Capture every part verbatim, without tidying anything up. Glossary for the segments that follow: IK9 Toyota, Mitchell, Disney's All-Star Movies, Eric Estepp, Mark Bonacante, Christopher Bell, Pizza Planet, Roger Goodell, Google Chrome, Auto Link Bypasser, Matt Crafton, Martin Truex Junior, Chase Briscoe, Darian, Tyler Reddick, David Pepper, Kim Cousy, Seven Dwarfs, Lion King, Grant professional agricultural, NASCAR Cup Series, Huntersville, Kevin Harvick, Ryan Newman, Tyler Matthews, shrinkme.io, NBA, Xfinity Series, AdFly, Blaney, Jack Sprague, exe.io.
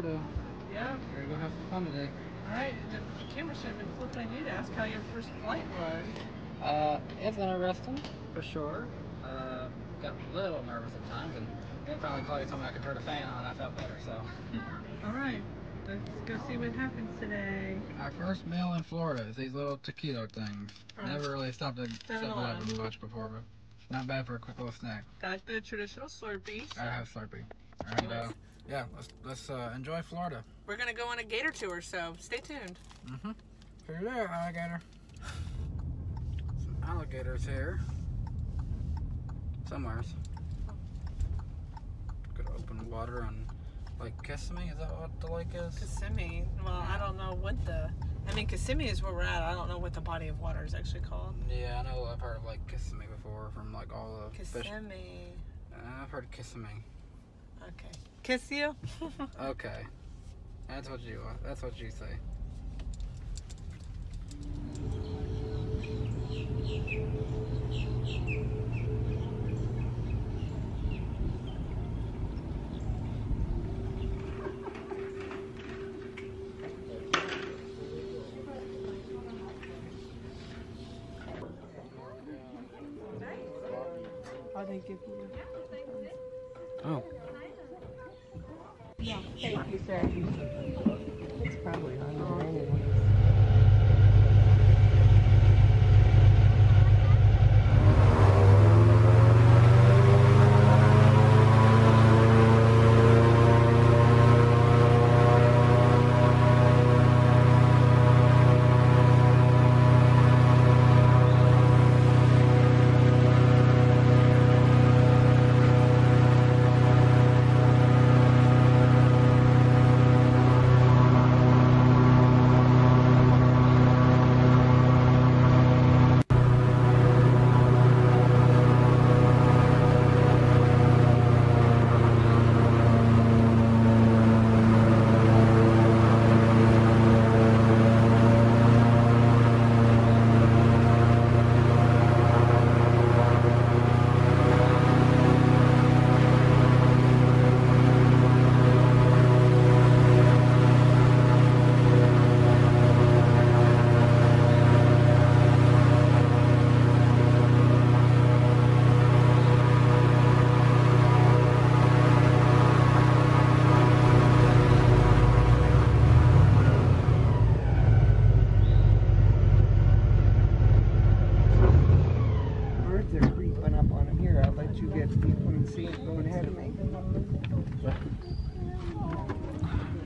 Florida. Yeah. We're gonna have some fun today. All right. The, the camera should have been flipped on you to ask how your first flight was. Uh, it's interesting for sure. Uh, got a little nervous at times, and then finally Claudia told me I could turn the fan on. I felt better. So. All right. Let's go see what happens today. Our first meal in Florida is these little taquito things. Right. Never really stopped to stop them much before, but not bad for a quick little snack. Got the traditional Slurpee. So. I have Slurpee. And uh, yeah, let's let's uh, enjoy Florida. We're gonna go on a gator tour, so stay tuned. Mm-hmm. Here you are, alligator. Some alligators here. Somewheres. Good open water on. Like Kissimmee, is that what the lake is? Kissimmee. Well, I don't know what the. I mean, Kissimmee is where we're at. I don't know what the body of water is actually called. Yeah, I know. I've heard of like Kissimmee before from like all the. Kissimmee. Fish. I've heard of Kissimmee. Okay. Kiss you. Okay. That's what you. That's what you say. Oh. Yeah, thank you, sir. It's probably on the way.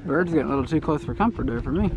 Bird's getting a little too close for comfort there for me.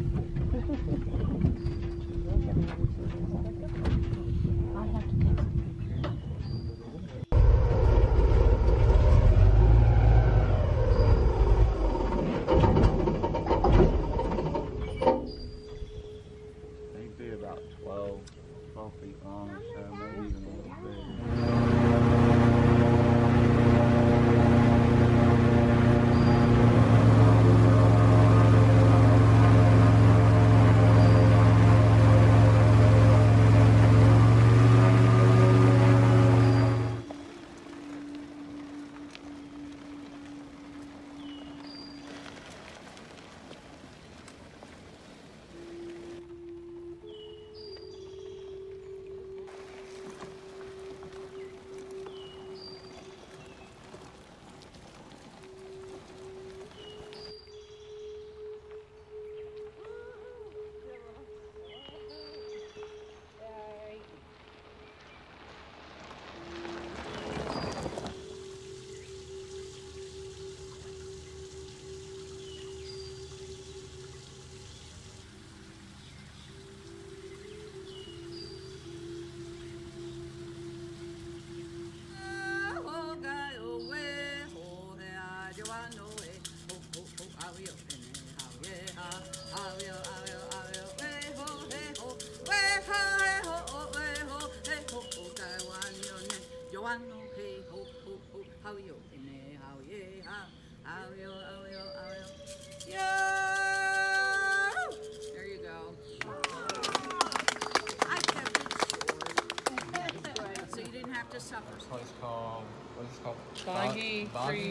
Boggy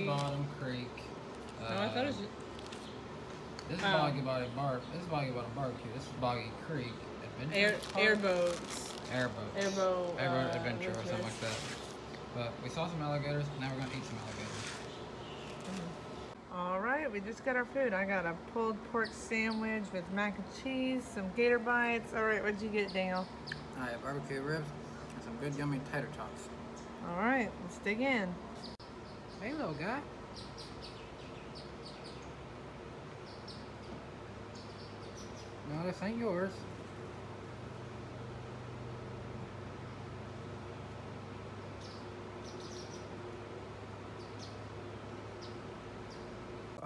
Bottom Creek. Uh, no, I thought it was This is um, Boggy Bottom Bar. This is Boggy Bottom Barbecue. This is Boggy Creek Adventure. Air, airboats. Airboats. Airboat. Airboat uh, Adventure or something like that. But we saw some alligators. Now we're gonna eat some alligators. Mm-hmm. All right, we just got our food. I got a pulled pork sandwich with mac and cheese, some gator bites. All right, what'd you get, Daniel? I have barbecue ribs and some good yummy tater tots. All right, let's dig in. Hey, little guy. No, this ain't yours.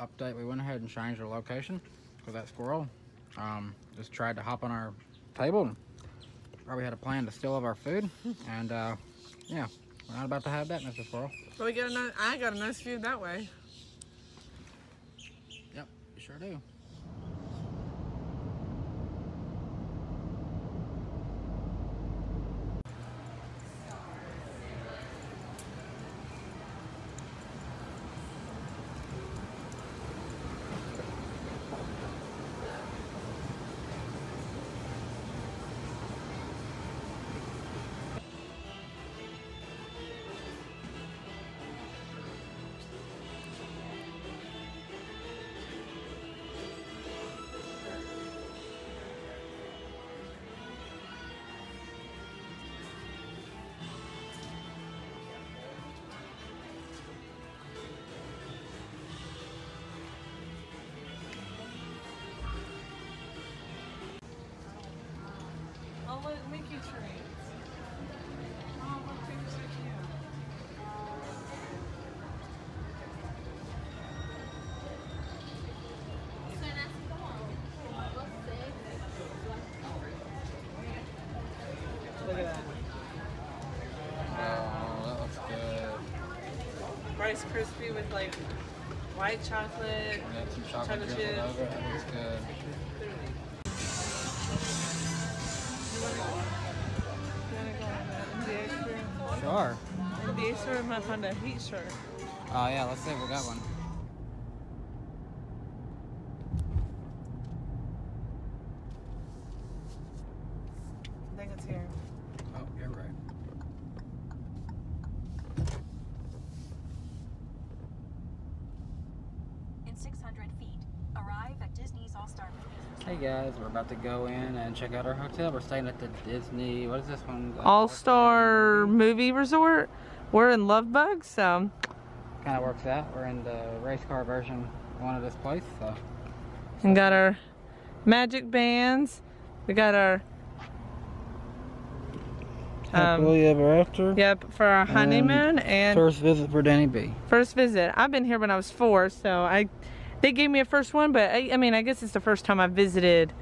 Update, we went ahead and changed our location because that squirrel um, just tried to hop on our table and probably had a plan to steal all of our food. And uh, yeah, we're not about to have that, Mister Squirrel. But we got a nice, I got a nice view that way. Yep, you sure do. Mickey tree. Oh, what fingers are cute. Look at that. Oh, that looks good. Rice Krispie with like white chocolate. Yeah, some chocolate chips. That looks good. Sure. N B A shirt and my Honda Heat shirt. Oh yeah, let's see if we got one. I think it's here. Oh, you're right. In six hundred feet, arrive at Disney's All-Star Movies. Hey guys, we're about to go in and check out our hotel. We're staying at the Disney, what is this one? All-Star Movie Resort. We're in Lovebug, so. Kind of works out. We're in the race car version one of this place, so. And got our magic bands. We got our. Happily um, ever after. Yep, for our honeymoon. And, and first visit for Danny B. First visit. I've been here when I was four, so I. They gave me a first one, but I, I mean, I guess it's the first time I visited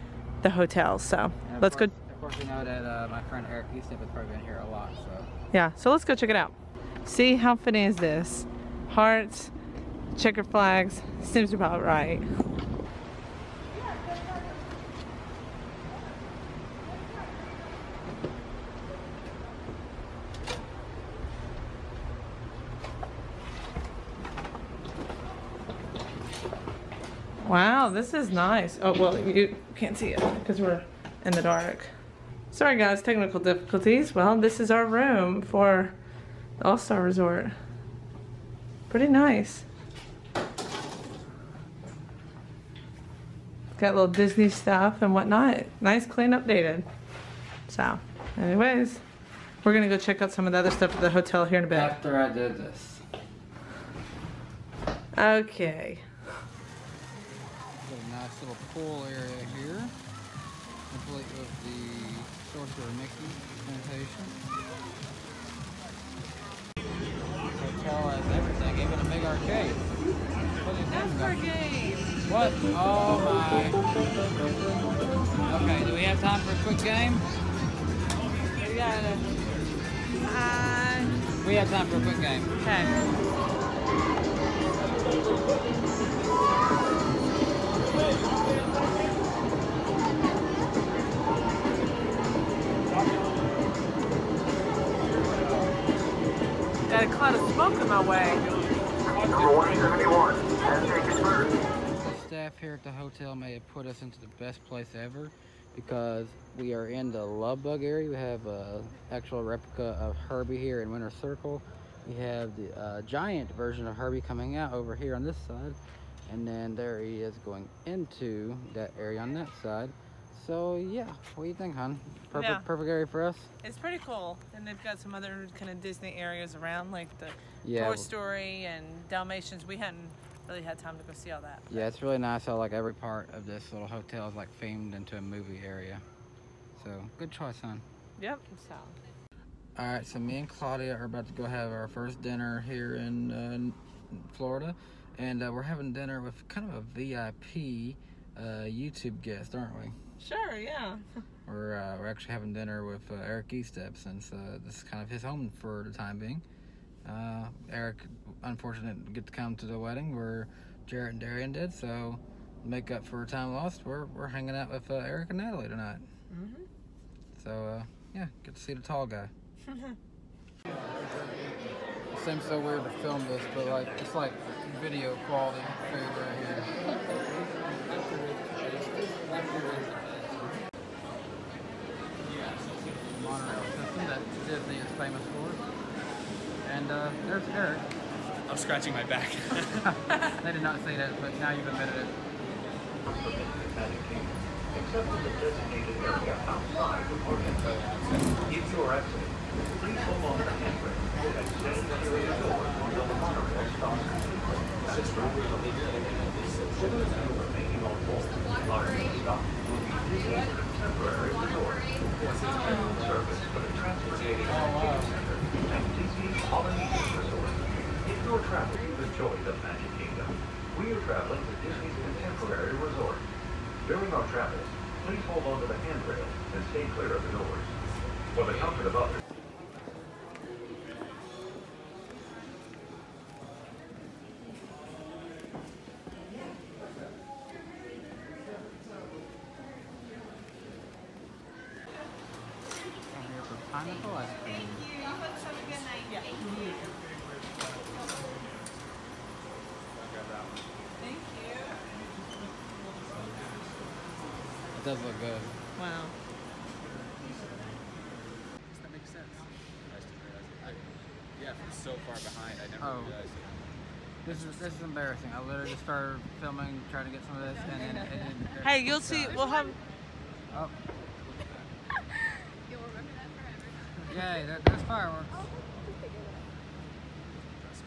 the hotel, so let's course, go. Of course, you know that uh, my friend Eric Estepp has probably been here a lot, so. Yeah, so let's go check it out. See, how funny is this? Hearts, checker flags, seems about right. Wow, this is nice. Oh, well, you can't see it because we're in the dark. Sorry guys, technical difficulties. Well, this is our room for the All-Star Resort. Pretty nice. Got little Disney stuff and whatnot. Nice, clean, updated. So, anyways, we're gonna go check out some of the other stuff at the hotel here in a bit. After I did this. Okay. Nice little pool area here, complete with the Sorcerer Mickey plantation. This hotel has everything, even a big arcade. That's our game. What? Oh my. Okay, do we have time for a quick game? We got it. Uh, we have time for a quick game. Okay. Got a cloud of smoke in my way. Number one seventy-one, has taken first. staff here at the hotel may have put us into the best place ever, because we are in the Lovebug area. We have a actual replica of Herbie here in Winter Circle. We have the uh, giant version of Herbie coming out over here on this side, and then there he is going into that area on that side. So yeah, what do you think, hon? Perfect, yeah. Perfect area for us. It's pretty cool, and they've got some other kind of Disney areas around, like the yeah. Toy Story and Dalmatians. We hadn't really had time to go see all that. But. Yeah, it's really nice how like every part of this little hotel is like themed into a movie area. So good choice, hon. Yep. So. All right, so me and Claudia are about to go have our first dinner here in uh, Florida, and uh, we're having dinner with kind of a V I P uh, YouTube guest, aren't we? Sure, yeah. We're uh, we're actually having dinner with uh, Eric Estepp, since uh, this is kind of his home for the time being. Uh, Eric, unfortunately, didn't get to come to the wedding where Jarrett and Darian did, so make up for time lost. We're we're hanging out with uh, Eric and Natalie tonight. Mm-hmm. So uh, yeah, good to see the tall guy. It seems so weird to film this, but like it's like video quality food right here. The monorail system that Disney is famous for. And uh, there's Eric. I'm scratching my back. They did not say that, but now you've admitted it. Except for the designated area outside the parking lot. If you are exiting, please hold on to the handbrake and stay in the area door until the monorail stops. Citizens who remain on board are stopped will be Disney's Contemporary Resort, which is general service for the transportation activity center and Disney's Polynesian Resort. If you're traveling to enjoy the Magic Kingdom, we are traveling to Disney's Contemporary Resort. During our travels, please hold on to the handrail and stay clear of the doors. For the comfort of others. I'm here for pineapple ice cream. Thank you. You have such a good night. Yeah. Thank you. I got that one. Thank you. It does look good. Wow. Does that make sense? I just didn't realize it. I, yeah, from so far behind, I never oh. realized it. This is this is embarrassing. I literally just started filming, trying to get some of this, and then. And then hey, you'll see. Out. We'll have. Oh. You'll remember that forever. Yay! There, there's fireworks. Oh,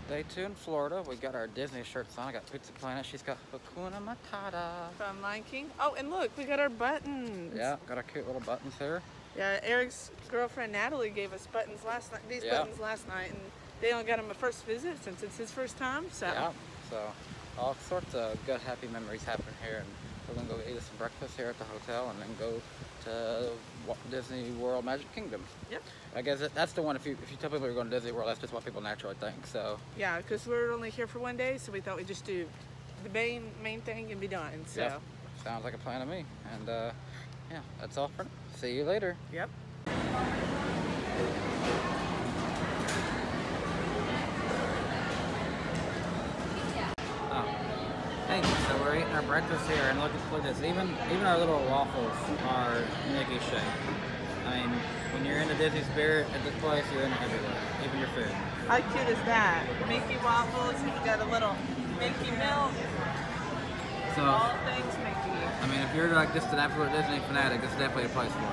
day two in Florida. We got our Disney shirts on. I got Pizza Planet. She's got Hakuna Matata. From Lion King. Oh, and look, we got our buttons. Yeah, got our cute little buttons here. Yeah, Eric's girlfriend Natalie gave us buttons last night. These yeah. buttons last night, and they only got him a first visit since it's his first time. So yeah, so all sorts of good, happy memories happen here, and we're gonna go eat us some breakfast here at the hotel, and then go to Walt Disney World Magic Kingdom. Yep. I guess that's the one. If you if you tell people you're going to Disney World, that's just what people naturally think. So. Yeah, because we're only here for one day, so we thought we'd just do the main main thing and be done. So. Yep. Sounds like a plan to me. And uh, yeah, that's all for now. See you later. Yep. We're eating our breakfast here, and look, look at this. Even even our little waffles are Mickey shaped. I mean, when you're in the Disney spirit at this place, you're in it everywhere, even your food. How cute is that? Mickey waffles. You've got a little Mickey milk. So all things Mickey. I mean, if you're like just an absolute Disney fanatic, this is definitely a place for you.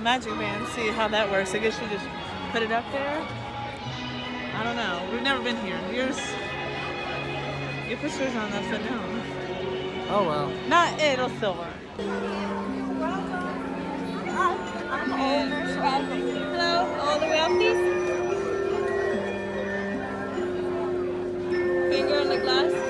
Magic band, see how that works. I guess you just put it up there. I don't know. We've never been here. Yours, your picture's on that foot down. Oh well. Not it'll still work. I'm older, so I think. Hello, older wealthies. Finger on the glass.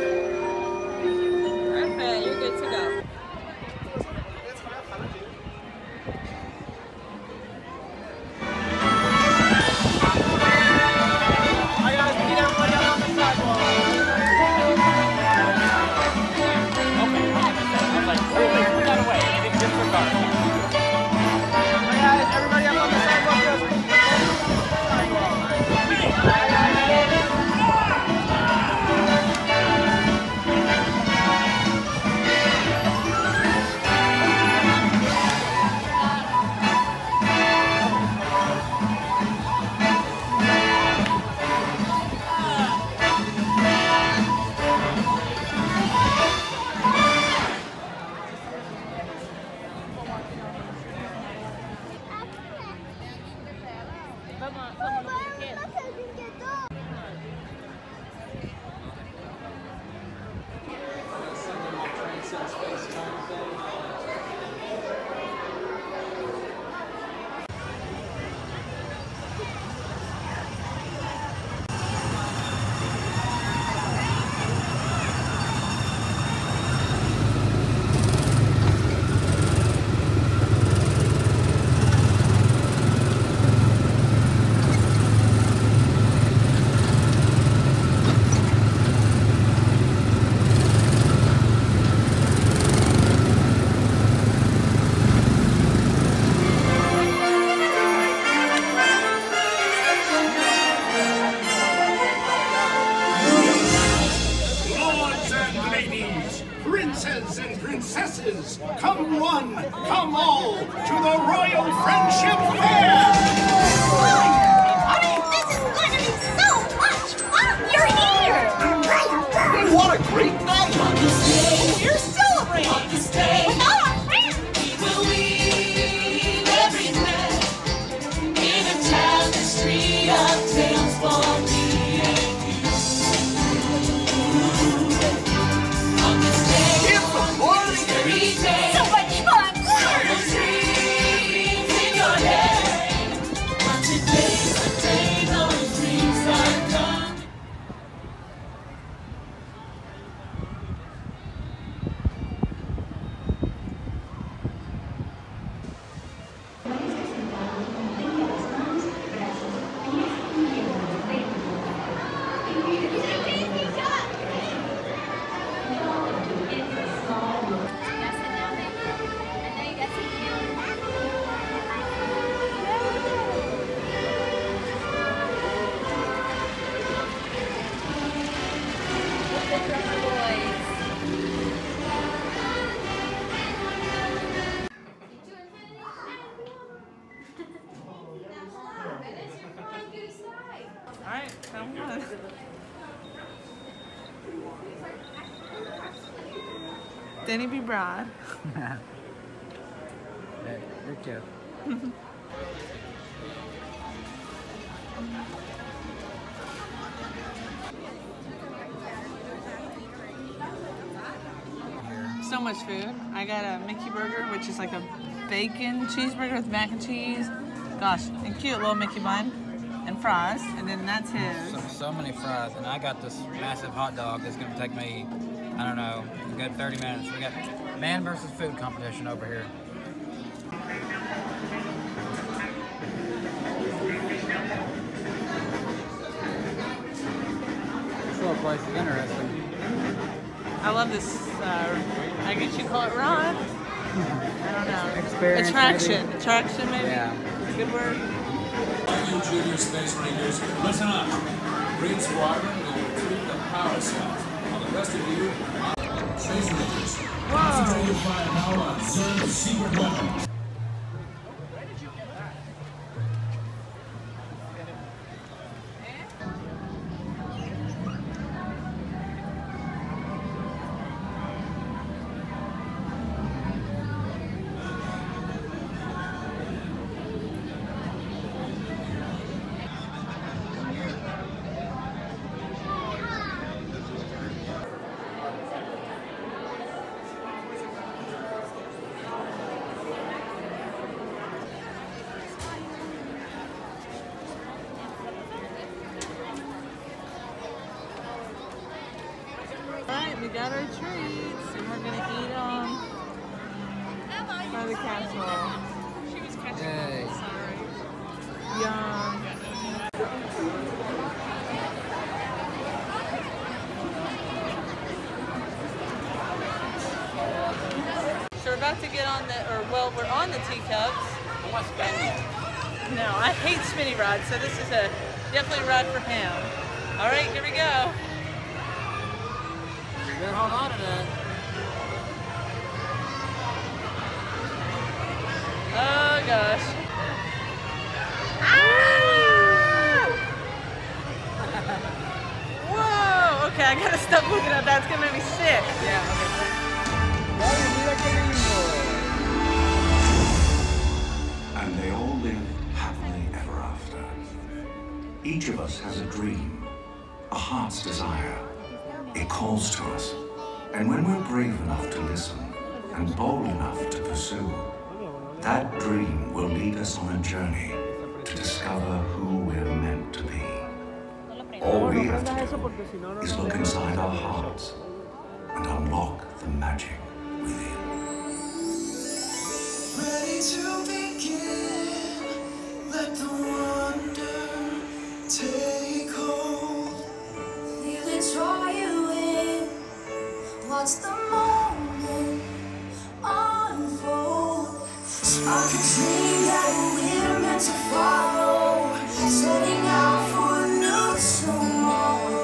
Danny B. Brad. Yeah, they're cute. So much food. I got a Mickey burger, which is like a bacon cheeseburger with mac and cheese. Gosh, and cute little Mickey bun and fries, and then that's his. So, so many fries, and I got this massive hot dog that's gonna take me, I don't know, a good thirty minutes. We got man versus food competition over here. This little place is interesting. I love this, uh, I guess you call it ride. I don't know. Experience, attraction, maybe. Attraction maybe? Yeah. It's a good word. Junior Space Rangers, listen up. Green Squadron will retreat the power cells. While the rest of you are Space Rangers. Concentrate your firepower on certain secret weapons. We got our treats, and we're gonna eat them by the casserole. tubs. I want spinning. No, I hate spinning rods, so this is a definitely a rod for him. All right, here we go. You better hold on to that. Oh gosh. Ah! Whoa! Okay, I gotta stop looking at that. It's gonna make me sick. Yeah. Okay. And they all lived happily ever after. Each of us has a dream, a heart's desire. It calls to us. And when we're brave enough to listen and bold enough to pursue, that dream will lead us on a journey to discover who we're meant to be. All we have to do is look inside our hearts and unlock the magic. Ready to begin, let the wonder take hold. Feel it draw you in, watch the moment unfold. Spark a dream that we're meant to follow, setting out for a new tomorrow.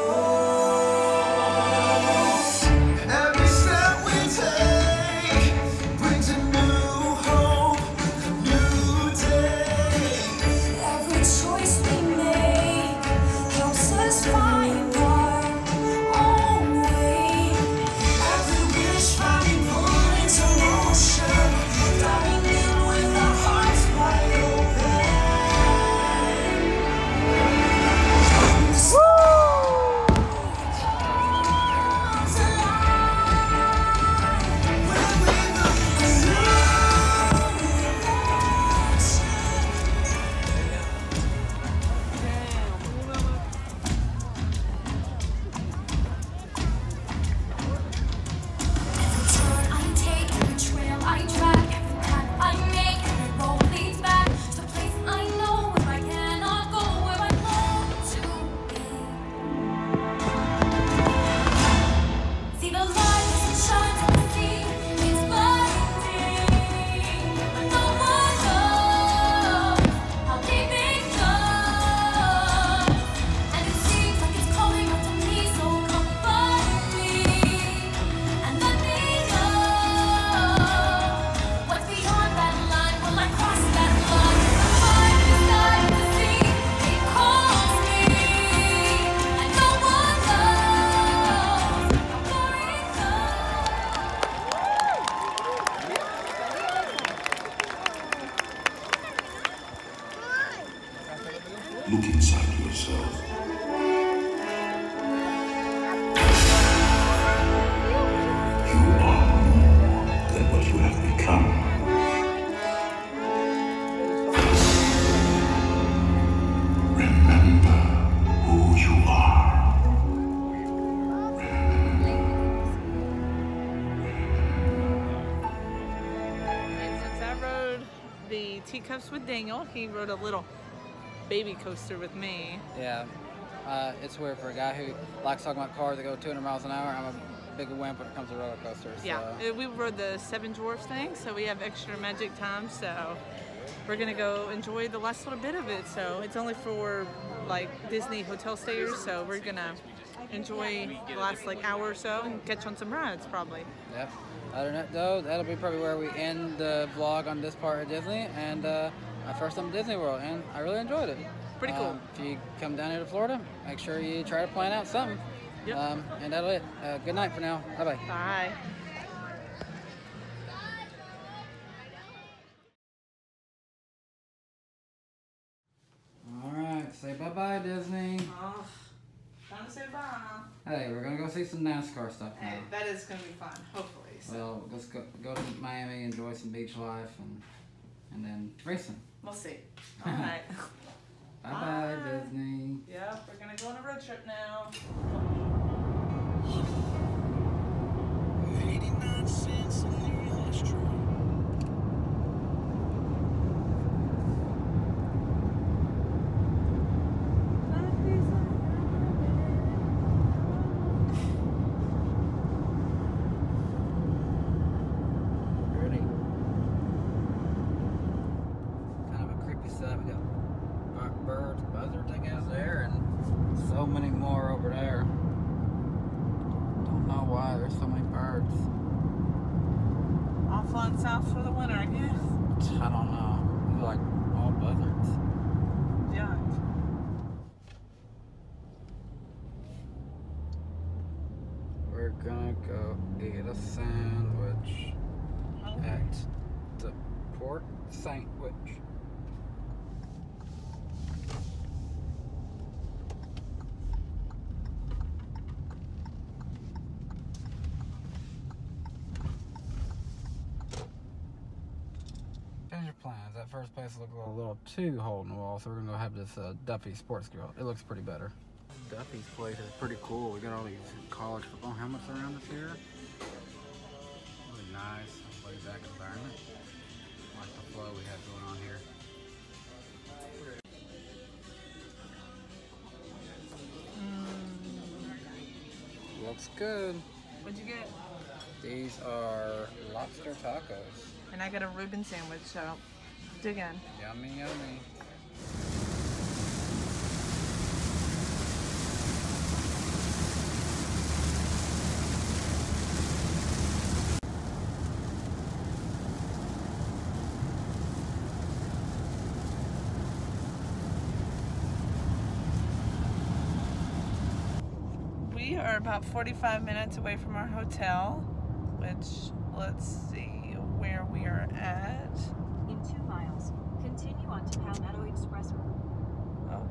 With Daniel, he rode a little baby coaster with me. Yeah, uh, it's weird for a guy who likes talking about cars that go two hundred miles an hour. I'm a big wimp when it comes to roller coasters. So. Yeah, we rode the Seven Dwarfs thing, so we have extra magic time. So we're gonna go enjoy the last little bit of it. So it's only for like Disney hotel stayers. So we're gonna enjoy the last like hour or so and catch on some rides probably. Yep. Other than that though, that'll be probably where we end the vlog on this part of Disney, and uh, my first time at Disney World, and I really enjoyed it. Pretty cool. Um, if you come down here to Florida, make sure you try to plan out something. Yep. Um, and that'll it. Uh, good night for now. Bye-bye. Bye. All right, say bye-bye, Disney. Oh, time to say bye. Hey, we're gonna go see some NASCAR stuff now. Hey, that is gonna be fun, hopefully. So. Well, let's go go to Miami, enjoy some beach life, and and then racing. We'll see. All right. Bye, bye bye Disney. Yeah, we're gonna go on a road trip now. eighty-nine cents in the restaurant. side, we got birds, buzzards, I guess, there, and so many more over there. Don't know why there's so many birds. All flying south for the winter, I guess. I don't know. They're like all buzzards. Yeah. We're gonna go eat a sandwich okay. at the Port Sandwich. That first place looked a little too hole in the wall, so we're gonna go have this uh, Duffy Sports Grill. It looks pretty better. Duffy's place is pretty cool. We got all these college football helmets around us here. Really nice laid back environment. I like the flow we have going on here. Mm. Looks good. What'd you get? These are lobster tacos. And I got a Reuben sandwich, so dig in. Yummy, yummy. We are about forty-five minutes away from our hotel, which, let's see where we are at. In two miles, continue on to Palmetto Expressway. Oh.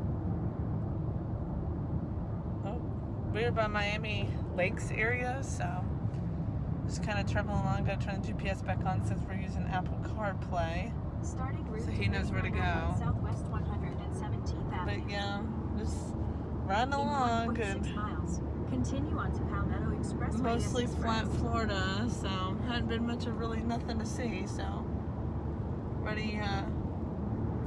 Oh. We're by Miami Lakes area, so just kind of traveling along. Gotta turn the G P S back on since we're using Apple CarPlay. Starting route so he knows where to go. Southwest one hundred seventeenth Avenue. But yeah, just riding along. one point six miles. Continue on to Palmetto Expressway. Mostly flat Florida, so hadn't been much of really nothing to see, so ready uh,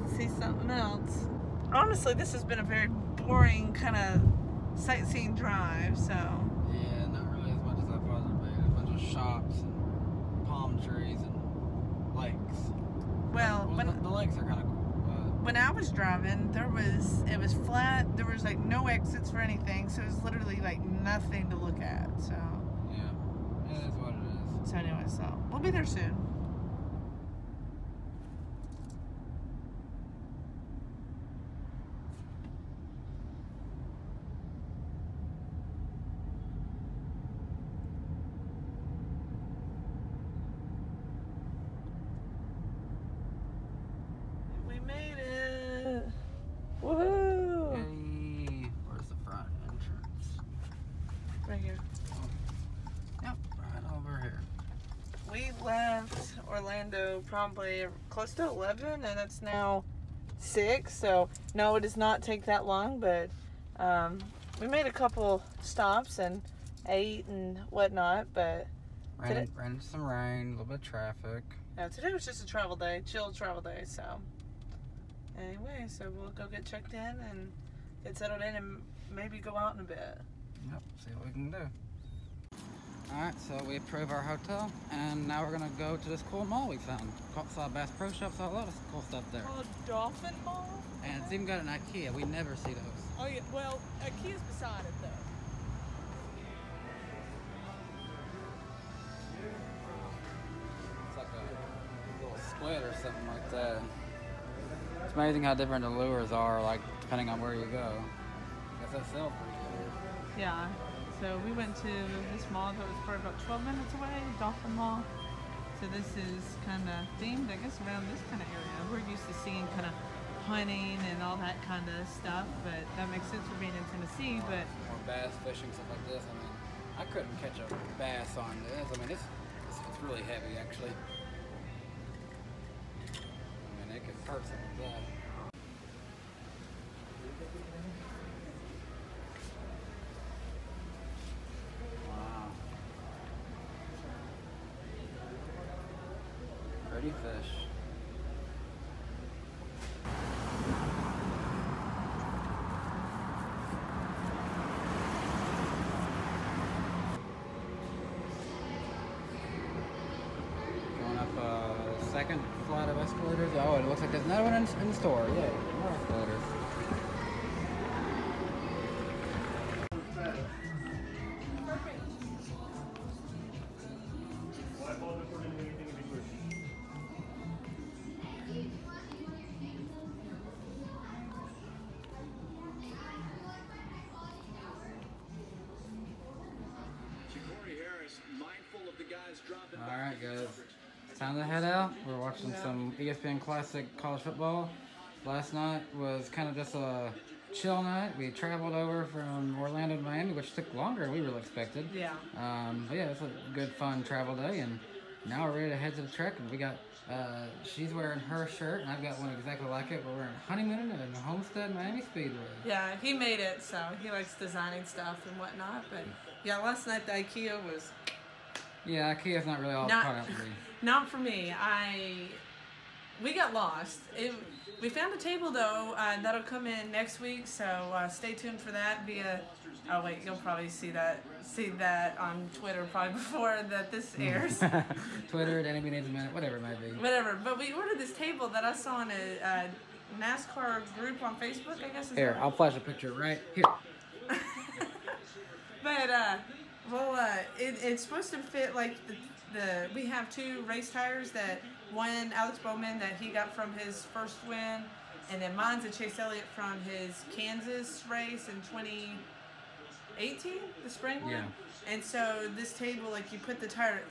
to see something else. Honestly, this has been a very boring kind of sightseeing drive, so. Yeah, not really as much as I thought it would be. A bunch of shops and palm trees and lakes. Well, well when, the, the lakes are kind of cool. When I was driving, there was, it was flat, there was like no exits for anything, so it was literally like nothing to look at, so. Yeah, yeah, that's what it is. So anyway, so we'll be there soon. Probably close to eleven, and it's now six, so no, it does not take that long, but um, we made a couple stops and ate and whatnot, but ran, today, ran into some rain, a little bit of traffic. Yeah, today was just a travel day, chill travel day, so anyway, so we'll go get checked in and get settled in and maybe go out in a bit. Yep, see what we can do. Alright, so we approve our hotel, and now we're going to go to this cool mall we found. Saw Bass Pro Shop, saw a lot of cool stuff there. Called Dolphin Mall? And it's even got an IKEA. We never see those. Oh yeah, well, IKEA's beside it though. It's like a little split or something like that. It's amazing how different the lures are, like, depending on where you go. I guess that's still pretty cool. Yeah. So we went to this mall that was probably about twelve minutes away, Dolphin Mall. So this is kind of themed, I guess, around this kind of area. We're used to seeing kind of hunting and all that kind of stuff, but that makes sense for being in Tennessee. But or bass fishing, stuff like this. I mean, I couldn't catch a bass on this. I mean, it's, it's, it's really heavy, actually. I mean, it could hurt something like that. Pretty fish. Going up a uh, second flight of us. North Corridors. Oh, and it looks like there's another one in, in the store. Yeah, North Corridors. Alright guys, time to head out. We're watching some E S P N Classic college football. Last night was kind of just a chill night. We traveled over from Orlando to Miami, which took longer than we really expected. Yeah. Um, but yeah, it was a good fun travel day, and now we're ready to head to the trek. And we got, uh, she's wearing her shirt, and I've got one exactly like it. We're wearing Honeymoon and Homestead Miami Speedway. Yeah, he made it, so he likes designing stuff and whatnot. But yeah, last night the IKEA was... Yeah, IKEA's not really all not, caught up for me. Not for me. I, we got lost. It, we found a table, though, uh, that'll come in next week, so uh, stay tuned for that via, oh wait, you'll probably see that see that on Twitter probably before that this airs. Twitter, Danny B needs a minute, whatever it might be. Whatever, but we ordered this table that I saw in a uh, NASCAR group on Facebook, I guess. Here, I'll flash a picture right here. But, uh... well, uh, it, it's supposed to fit like the, the, we have two race tires that one Alex Bowman that he got from his first win, and then mine's a Chase Elliott from his Kansas race in twenty eighteen, the spring one. Yeah. And so this table, like you put the tire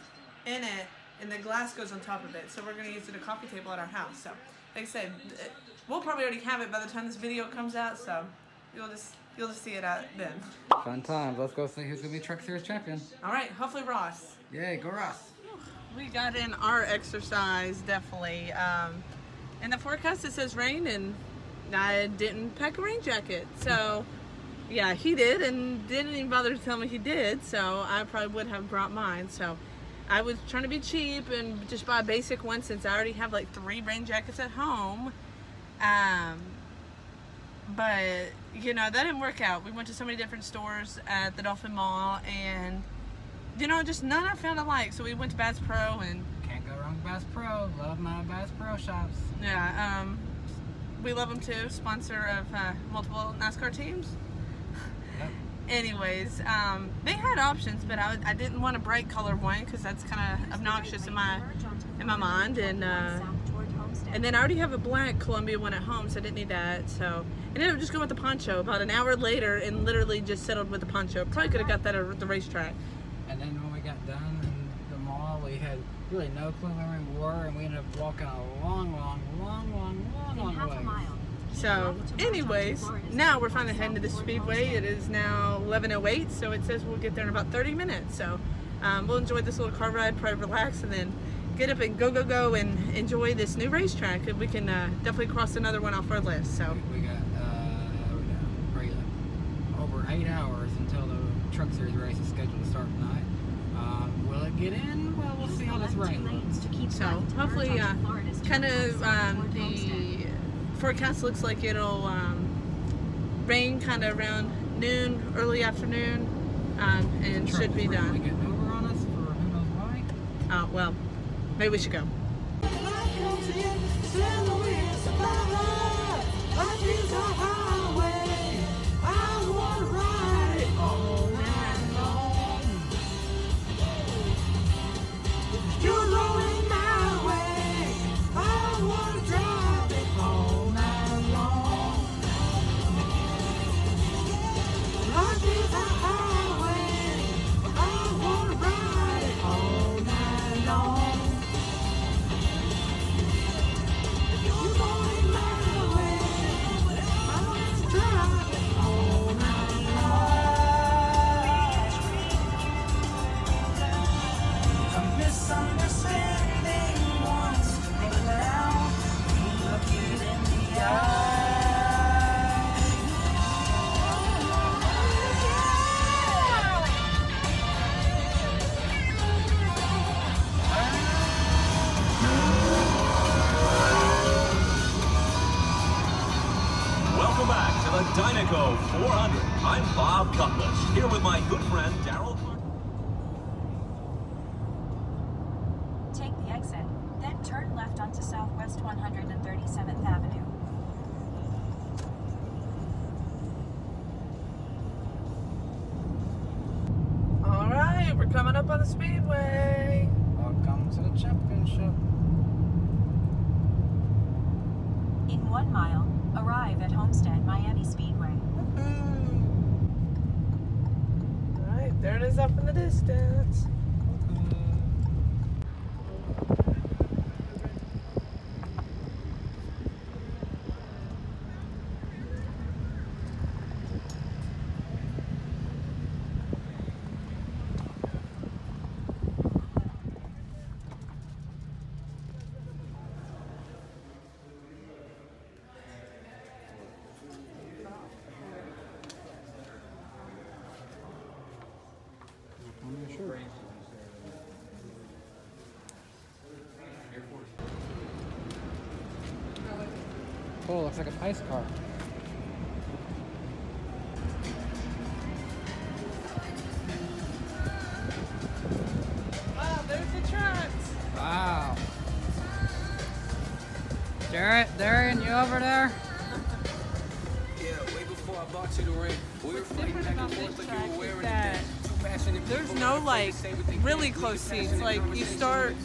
in it and the glass goes on top of it. So we're going to use it as a coffee table at our house. So like I said, we'll probably already have it by the time this video comes out. So you'll just... You'll just see it out then. Fun times. Let's go see who's going to be Truck Series champion. All right. Hopefully Ross. Yay. Go Ross. We got in our exercise, definitely. Um, in the forecast, it says rain, and I didn't pack a rain jacket. So, yeah, he did, and didn't even bother to tell me he did. So, I probably would have brought mine. So, I was trying to be cheap and just buy a basic one since I already have, like, three rain jackets at home. Um... But, you know, that didn't work out. We went to so many different stores at the Dolphin Mall, and, you know, just none I found alike. So we went to Bass Pro, and... Can't go wrong with Bass Pro. Love my Bass Pro shops. Yeah, um, we love them too. Sponsor of uh, multiple NASCAR teams. Yep. Anyways, um, they had options, but I, I didn't want a bright color one because that's kind of obnoxious in my, in my mind, and... Uh, And then I already have a black Columbia one at home, so I didn't need that. So, and then I just go with the poncho about an hour later and literally just settled with the poncho. Probably could have got that at the racetrack. And then when we got done in the mall, we had really no clue where we were, and we ended up walking a long, long, long, long, long, long half way. A mile. So, anyways, now we're finally heading to the speedway. It is now eleven oh eight, so it says we'll get there in about thirty minutes. So, um, we'll enjoy this little car ride, probably relax, and then get up and go, go, go, and enjoy this new racetrack. And we can uh, definitely cross another one off our list. So we got, uh, we got probably like over eight hours until the Truck Series race is scheduled to start tonight. Um, will it get in? Well, we'll see how this rain. So hopefully, uh, kind of um, the forecast looks like it'll um, rain kind of around noon, early afternoon, um, and should be done. Really getting over on us for who knows why. Uh, well. Maybe we should go. Turn left onto Southwest one. up on the speedway. Welcome to the championship. In one mile, arrive at Homestead Miami Speedway. Woohoo! All right, there it is up in the distance. Oh, looks like a ice car. Wow, there's the trucks. Wow. Jarrett, Darian, you over there? Yeah, way before I bought you the ring. We were fighting back and forth like you were wearing that. There's no like really close seats. Like you start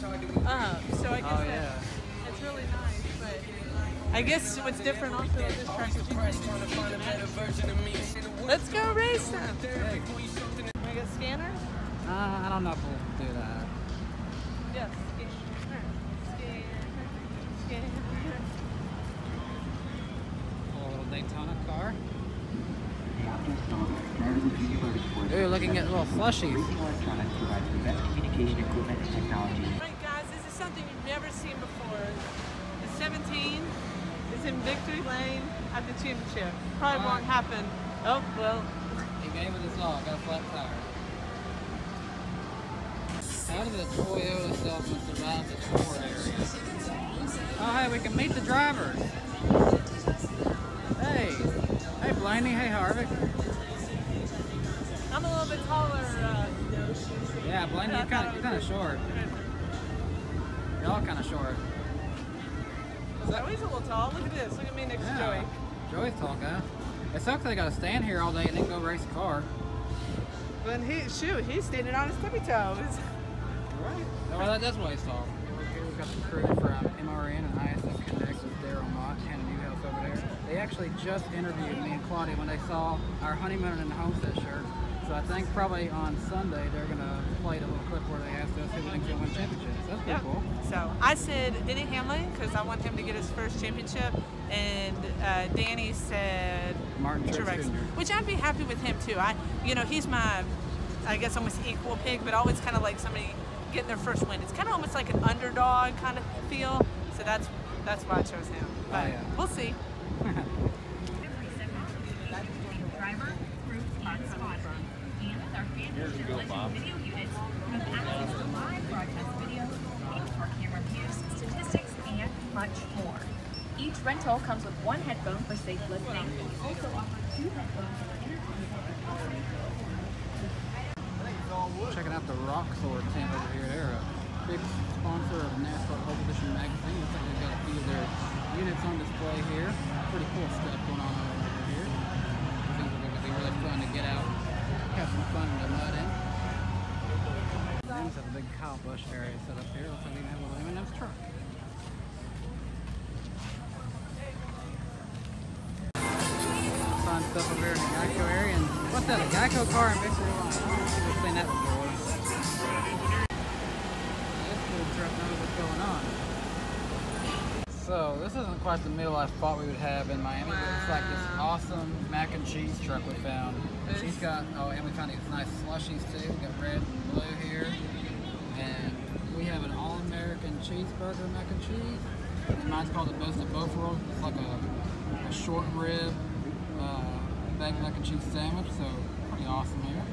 uh so I guess oh, yeah. it's really nice, but I guess what's different also with this track is you find a better version of me. Let's go race them. Can I get scanners? Uh I don't know if we'll do that. Yes, scanner, scanner, scanner. A little Daytona car. They're looking at little flushies. Alright guys, this is something you've never seen before. The seventeen is in victory lane at the championship. Probably right. Won't happen. Oh, well. He gave it his all. Got a flat tire. How did the Toyota salesman survive the tour area? Oh, hey, we can meet the drivers. Hey. Hey, Blaney. Hey, Harvick. I'm a little bit taller. Uh, yeah, Blaney, you're kind of kind of short. You're all kind of short. Joey's a little tall. Look at this. Look at me next yeah. to Joey. Joey's tall, guy. It sucks they got to stand here all day and then go race a car. But he, shoot, he's standing on his tippy toes. All right. Well, that, that's why he's tall. Here we've got the crew from M R N and I S F Connect with Daryl Mott and Newhouse over there. They actually just interviewed me and Claudia when they saw our honeymoon in the Homestead shirt. So I think probably on Sunday they're going to play the little clip where they asked us who thinks they'll win championships. That's pretty yeah. cool. So I said Denny Hamlin because I want him to get his first championship, and uh, Danny said Martin Truex, which I'd be happy with him too. I, you know, he's my, I guess almost equal pick, but always kind of like somebody getting their first win. It's kind of almost like an underdog kind of feel. So that's that's why I chose him. But oh, yeah. we'll see. Here's you go, Bob. Each rental comes with one headphone for safe listening. Also offer two headphones for entertainment. Checking out the rock sword tent over here at Aero. Big sponsor of NASCAR Pole Position magazine. Looks like they've got a few of their units on display here. Pretty cool stuff going on over here. Seems like it'll be really fun to get out. Have some fun in the mud in. There's a big Kyle Busch area set up here. Looks like they even have a little M and M's truck. Fun stuff over here in the Geico area. And what's that? A Geico car in Victory Line. I haven't seen that before. This little truck knows what's going on. So this isn't quite the meal I thought we would have in Miami, wow. but it's like this awesome mac and cheese truck we found. And she's got, oh, and we found these nice slushies too. We got red and blue here. And we have an all-American cheeseburger mac and cheese. And mine's called the Best of Both Worlds. It's like a, a short rib, uh, baked mac and cheese sandwich. So pretty awesome here.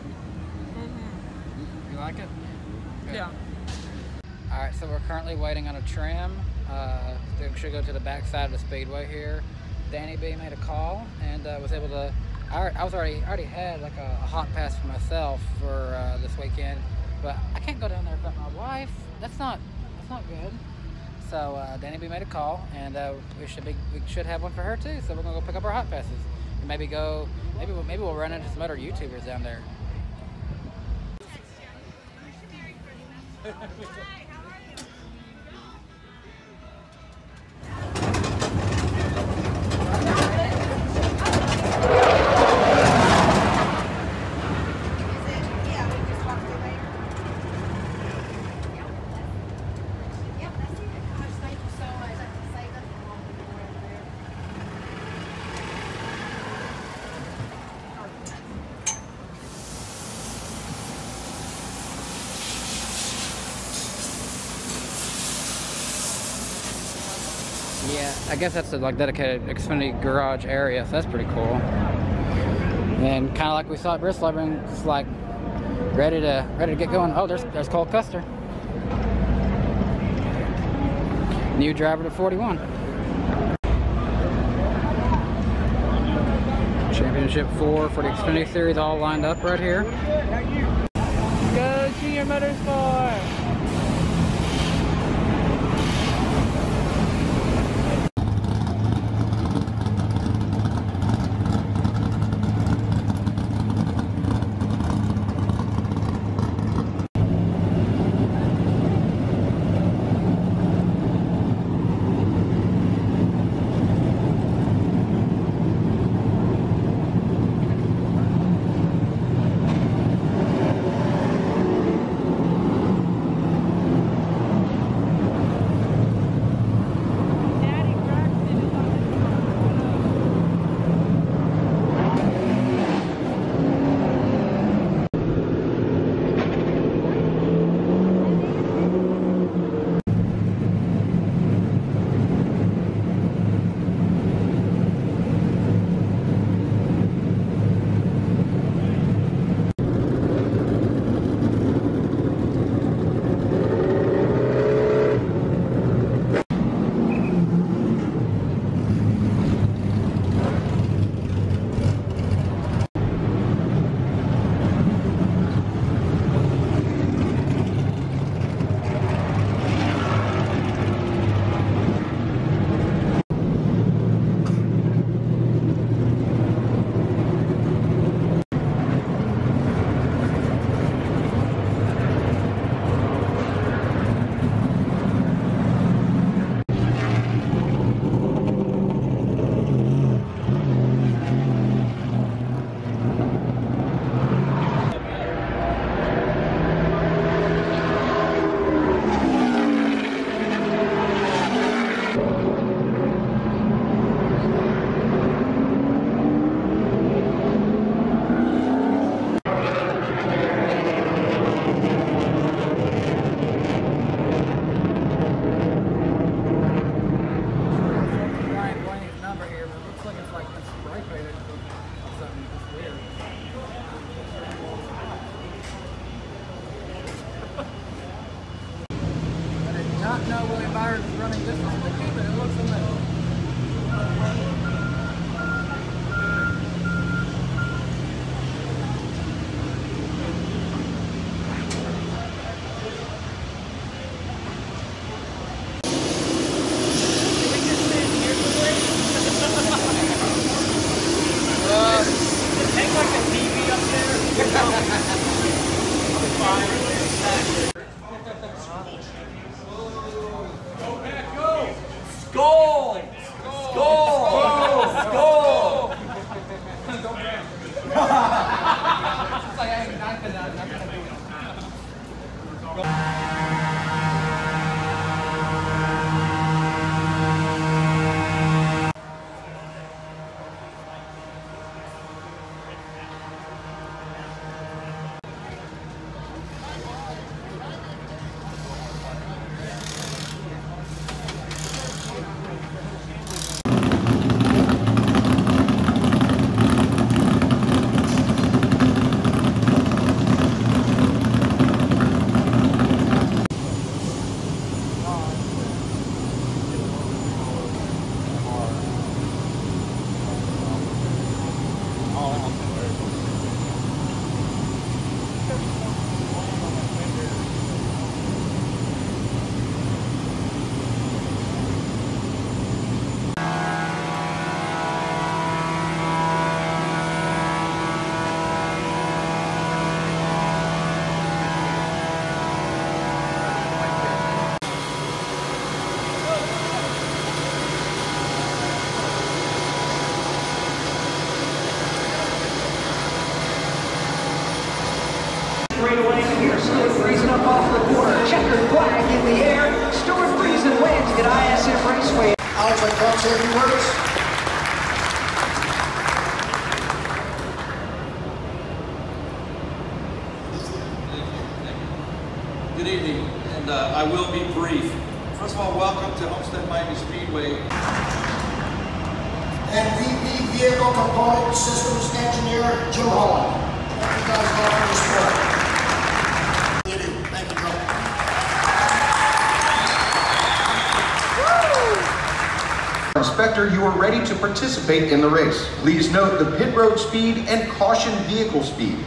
Mm-hmm. You like it? Good. Yeah. All right, so we're currently waiting on a tram. Uh, we should go to the back side of the speedway here. Danny B made a call and uh, was able to. I, I was already already had like a, a hot pass for myself for uh, this weekend, but I can't go down there without my wife. That's not that's not good. So uh, Danny B made a call, and uh, we should be we should have one for her too. So we're gonna go pick up our hot passes and maybe go maybe we'll, maybe we'll run into some other YouTubers down there. I guess that's a like dedicated Xfinity garage area, so that's pretty cool. And kind of like we saw at Bristol, everyone's just like ready to ready to get going. Oh, there's there's Cole Custer, new driver to forty-one. Championship four for the Xfinity series, all lined up right here. Go Junior Motorsport! House afterwards. Good evening, and uh, I will be brief. First of all, welcome to Homestead Miami Speedway. And V P Vehicle Component Systems Engineer, Jim Holland. Thank you guys for your support. Good evening. Thank you, Joe. Woo! Inspector, you are ready to participate in the race. Please note the pit road speed and caution vehicle speed.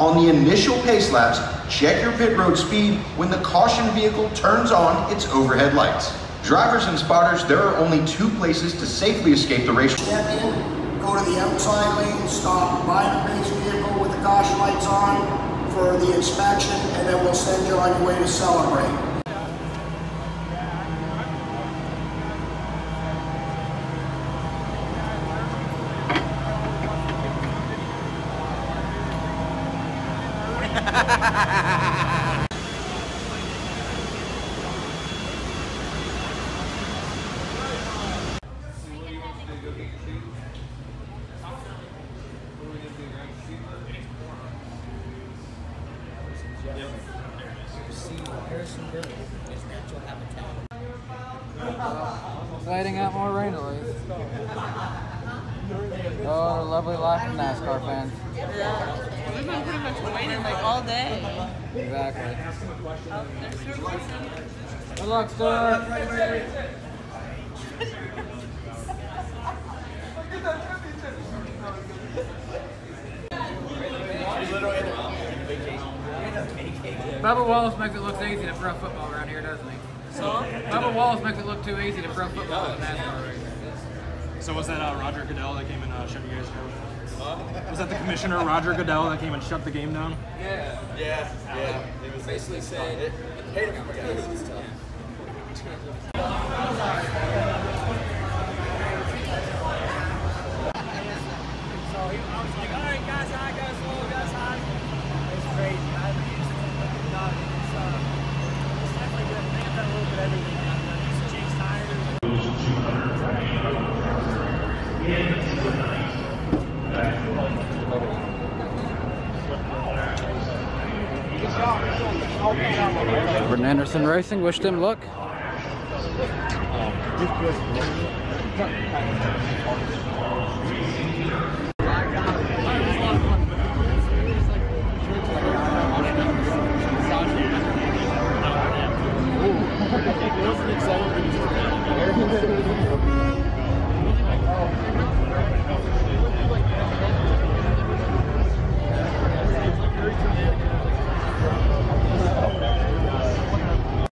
On the initial pace laps, check your pit road speed when the caution vehicle turns on its overhead lights. Drivers and spotters, there are only two places to safely escape the race. Step in, go to the outside lane, stop by the race vehicle with the caution lights on for the inspection, and then we'll send you on your way to celebrate. Lighting out more rain noise. Oh, a lovely life of NASCAR fans. Yeah. We've been pretty much waiting like all day. Exactly. Oh, there's Good luck, sir. Bubba Wallace makes it look easy to pro football around here, doesn't he? So, Bubba Wallace makes it look too easy to pro football in NASCAR races. So was that uh, Roger Goodell that came and uh, shut you guys down? Huh? Was that the commissioner, Roger Goodell, that came and shut the game down? Yeah. Yeah. Yeah. They was basically saying, it, it paid him for guys this time. So he was like, all right, guys, I got slow, guys, high. It's crazy. I haven't used it in a long time. Jordan Anderson Racing, wish them luck.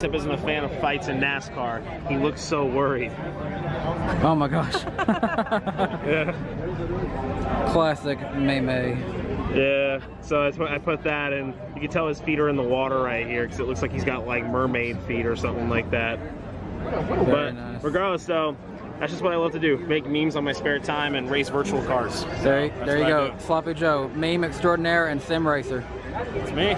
Estepp isn't a fan of fights in NASCAR. He looks so worried. Oh my gosh. Yeah. Classic May-May. Yeah, so that's what I put that in. You can tell his feet are in the water right here because it looks like he's got like mermaid feet or something like that. Very but nice. Regardless though, that's just what I love to do. Make memes on my spare time and race virtual cars. There, so there you go. Sloppy Joe, meme extraordinaire and sim racer. It's me.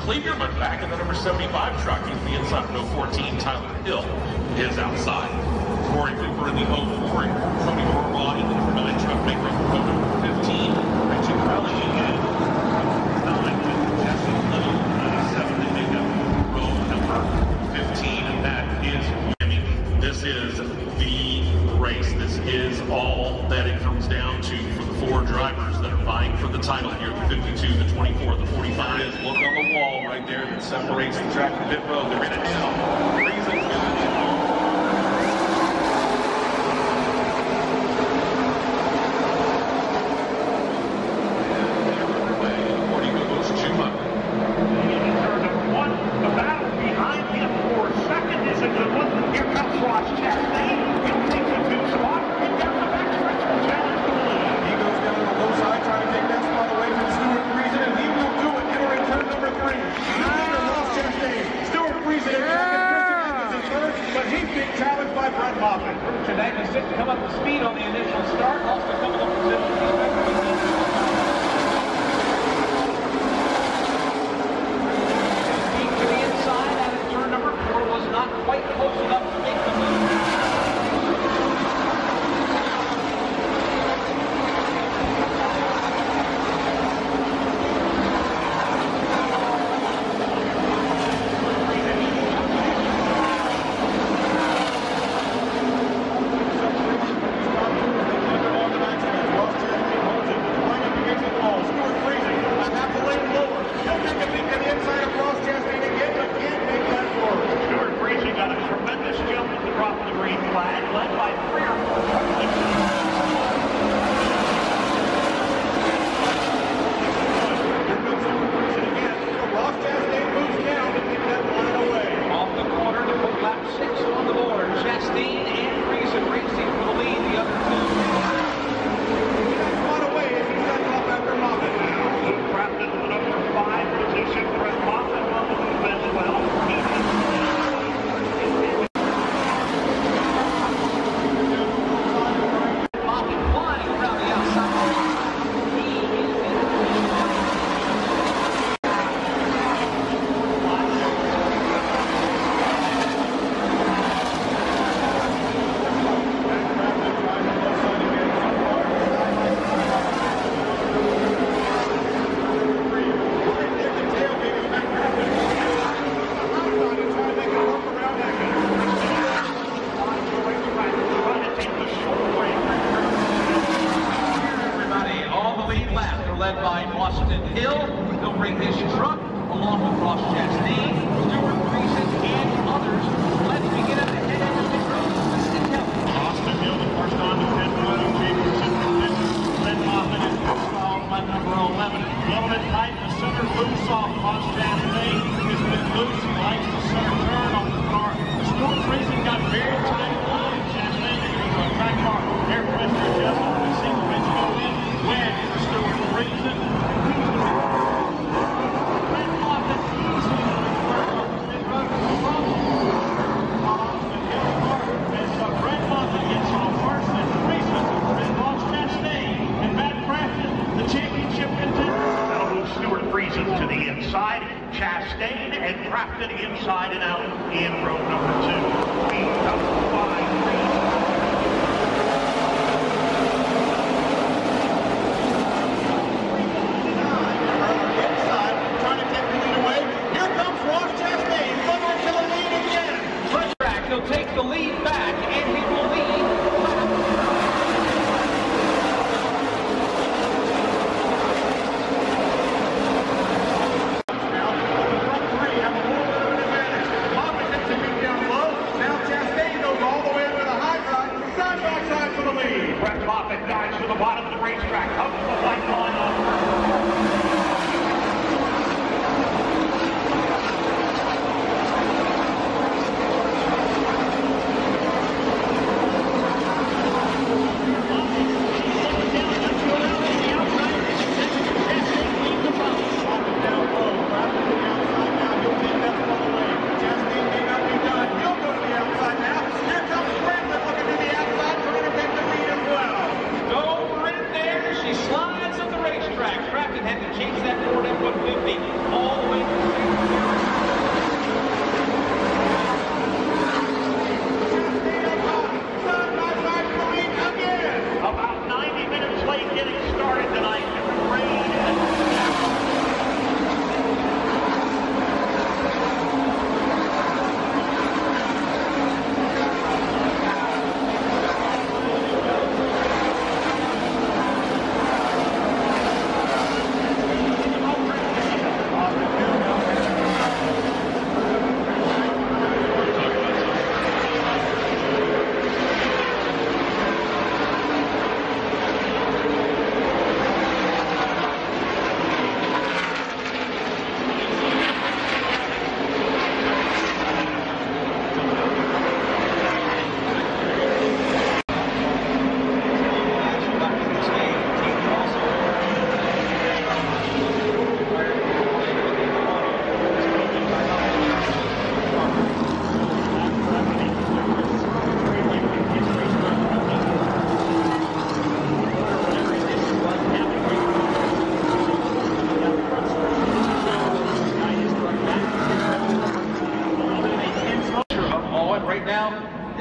Cleaver went back, and the number seventy-five truck is the inside. No fourteen, Tyler Hill is outside. Corey Cooper in the oh four, and Cody Horvath in the number nine truck, making up the number fifteen. Richie Crowley in nine, with Justin Allgaier seven, and making up row number fifteen, and that is Miami. This is the race. This is all that it comes down to for the four drivers that are vying for the title here. The fifty-two, the twenty-four, the forty-five. Is look on the wall right there that separates the track from pit road. They're in it now. Reason's in it now.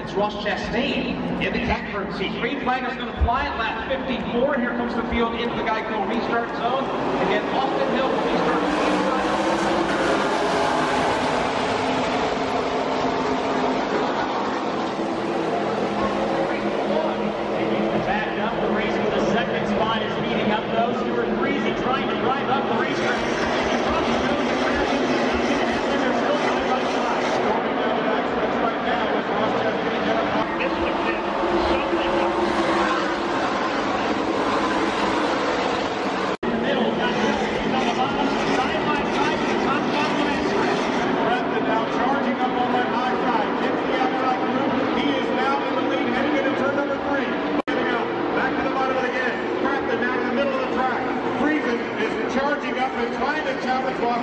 It's Ross Chastain in the catbird seat. Green flag is going to fly at lap fifty-four. Here comes the field into the Geico restart zone. Again, Austin Hill will restart. Back up. The race for the second spot is beating up those who are greasy trying to drive up the racetrack. Thank you.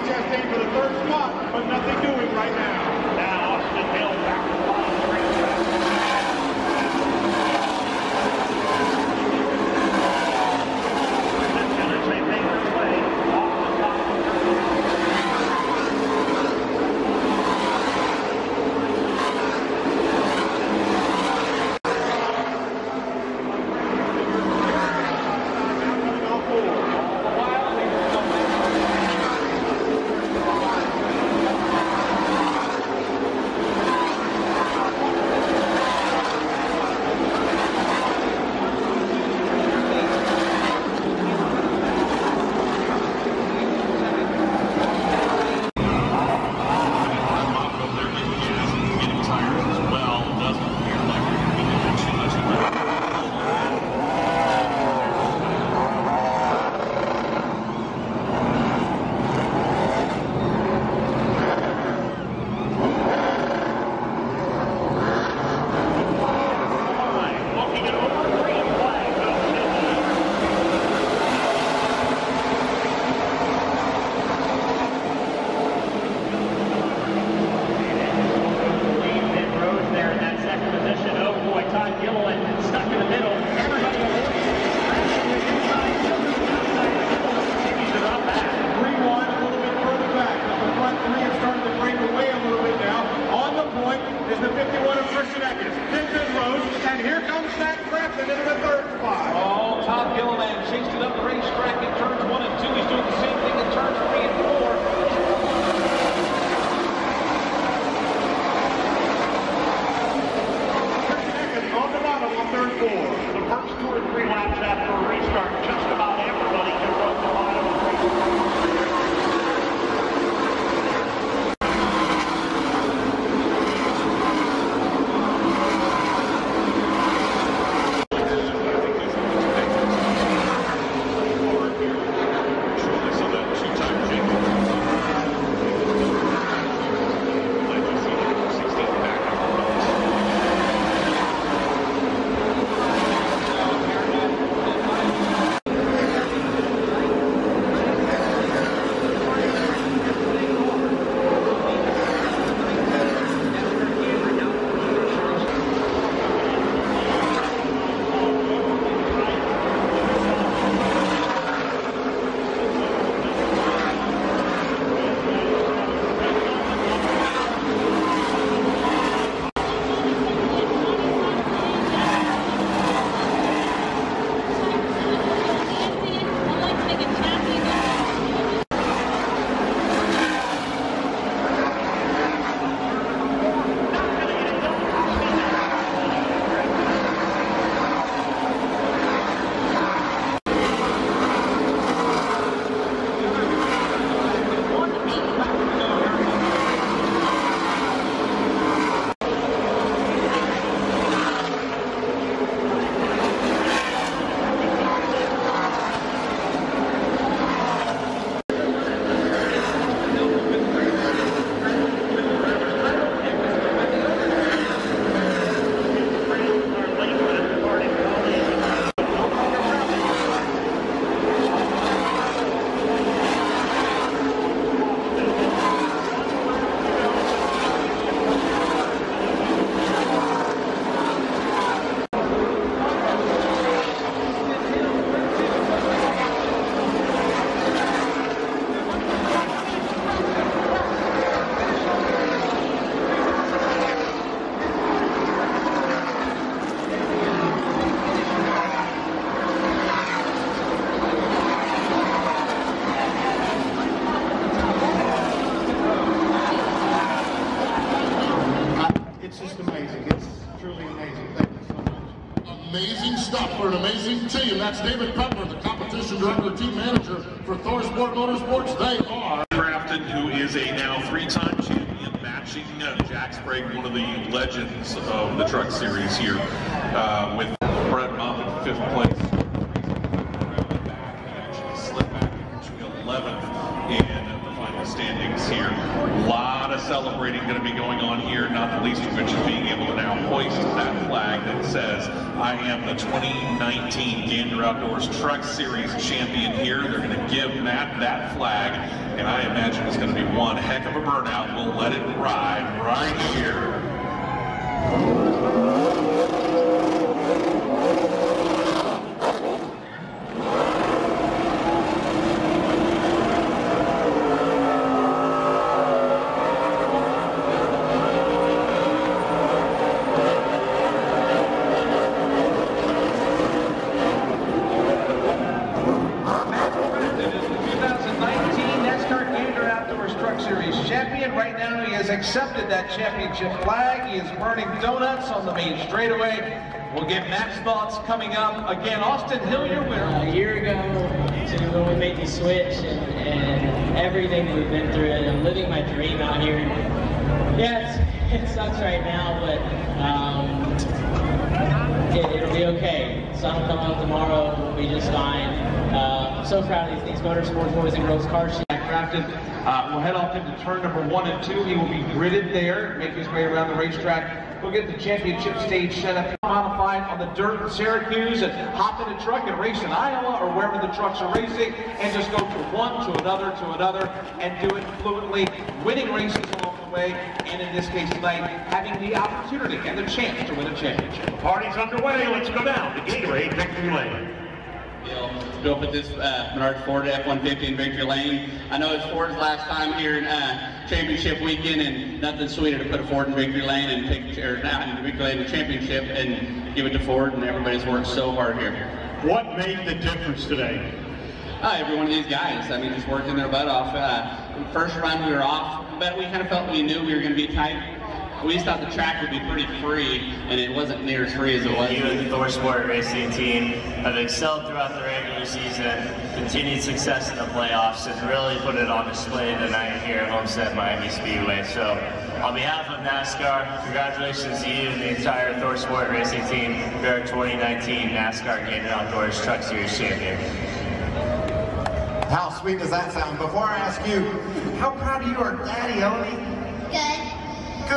amazing stuff for an amazing team. That's David Pepper, the competition director, team manager for Thor Sport Motorsports. They are Crafton, who is a now three-time champion, matching uh, Jack Sprague, one of the legends of the truck series here, uh, with Brett Moffitt in fifth place. Standings here. A lot of celebrating going to be going on here, not the least of which is being able to now hoist that flag that says, I am the twenty nineteen Gander Outdoors Truck Series champion here. They're going to give Matt that flag, and I imagine it's going to be one heck of a burnout. We'll let it ride right here. Accepted that championship flag. He is burning donuts on the main straightaway. We'll get Matt's thoughts coming up. Again, Austin Hill, your winner. A year ago to when we made the switch and, and everything that we've been through, and I'm living my dream out here. Yeah, it's, it sucks right now, but um, it, it'll be okay. Sun will come out tomorrow. We'll be just fine. Uh, I'm so proud of these, these motorsports boys and girls car show. Uh, we'll head off into turn number one and two. He will be gridded there, make his way around the racetrack. We'll get the championship stage set up, modified on the dirt in Syracuse, and hop in a truck and race in Iowa or wherever the trucks are racing, and just go from one to another to another and do it fluently, winning races along the way, and in this case tonight, having the opportunity and the chance to win a championship. The party's underway. Let's go down to Gatorade Victory Lane. Go up with this uh, Menard Ford F one fifty in Victory Lane. I know it's Ford's last time here in uh, championship weekend, and nothing sweeter to put a Ford in Victory Lane and take or not in Victory Lane in the championship and give it to Ford, and everybody's worked so hard here. What made the difference today? Uh, every one of these guys. I mean, just working their butt off. Uh, first run we were off, but we kind of felt we knew we were going to be tight. We just thought the track would be pretty free, and it wasn't near as free as it was. You and the Thor Sport Racing team have excelled throughout the regular season, continued success in the playoffs, and really put it on display tonight here at Homestead Miami Speedway. So, on behalf of NASCAR, congratulations to you and the entire Thor Sport Racing team for our twenty nineteen NASCAR Gander Outdoors Truck Series champion. How sweet does that sound? Before I ask you, how proud are you of Daddy Oni? Good.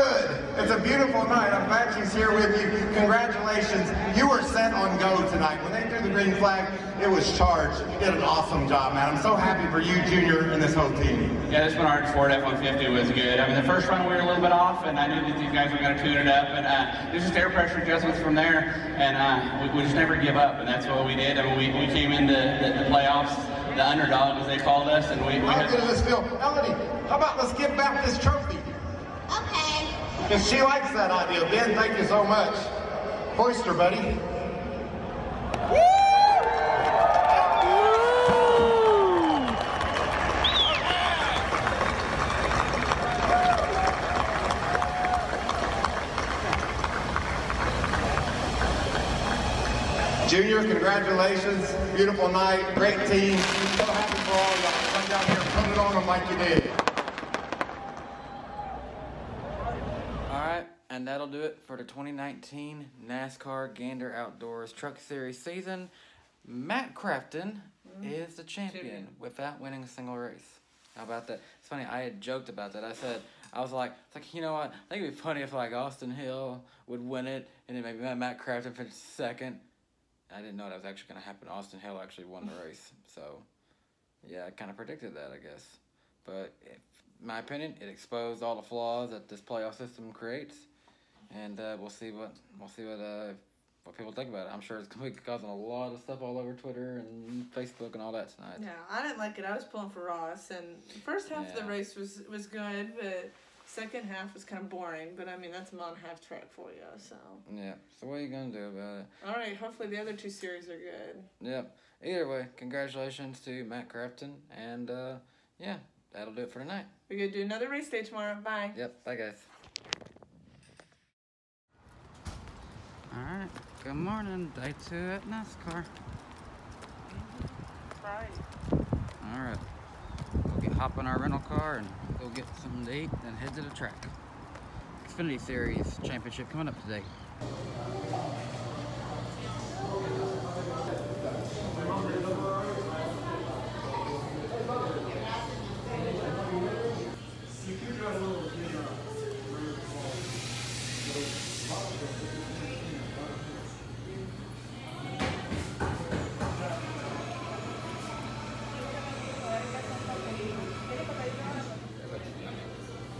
Good. It's a beautiful night. I'm glad she's here with you. Congratulations. You were set on go tonight. When they threw the green flag, it was charged. You did an awesome job, man. I'm so happy for you, Junior, and this whole team. Yeah, this Menard Ford F one fifty was good. I mean, the first run we were a little bit off, and I knew that these guys were going to tune it up. And uh, there's just air pressure adjustments from there, and uh, we, we just never give up, and that's what we did. I mean, we, we came into the, the playoffs, the underdog, as they called us, and we. we how good does this feel, Melody? How about let's give back this trophy? Okay. Because she likes that idea. Ben, thank you so much. Hoist her, buddy. Woo! Junior, congratulations. Beautiful night. Great team. So happy for all of y'all. Come down here and put it on them like you did. And that'll do it for the twenty nineteen NASCAR Gander Outdoors Truck Series season. Matt Crafton mm-hmm. is the champion, champion without winning a single race. How about that? It's funny, I had joked about that. I said, I was like, it's like, you know what? I think it'd be funny if like Austin Hill would win it and then maybe Matt Crafton finished second. I didn't know that was actually going to happen. Austin Hill actually won the race. So, yeah, I kind of predicted that, I guess. But in my opinion, it exposed all the flaws that this playoff system creates. And uh, we'll see what we'll see what uh, what people think about it. I'm sure it's going to be causing a lot of stuff all over Twitter and Facebook and all that tonight. Yeah, I didn't like it. I was pulling for Ross, and the first half yeah. of the race was was good, but second half was kind of boring. But I mean, that's a mile and a half track for you, so. Yeah. So what are you gonna do about it? All right. Hopefully the other two series are good. Yep. Either way, congratulations to Matt Crafton, and uh, yeah, that'll do it for tonight. We're gonna do another race day tomorrow. Bye. Yep. Bye, guys. All right. Good morning, day two at NASCAR. Right. All right, we'll get hop in our rental car and go get something to eat, then head to the track. Xfinity Series Championship coming up today.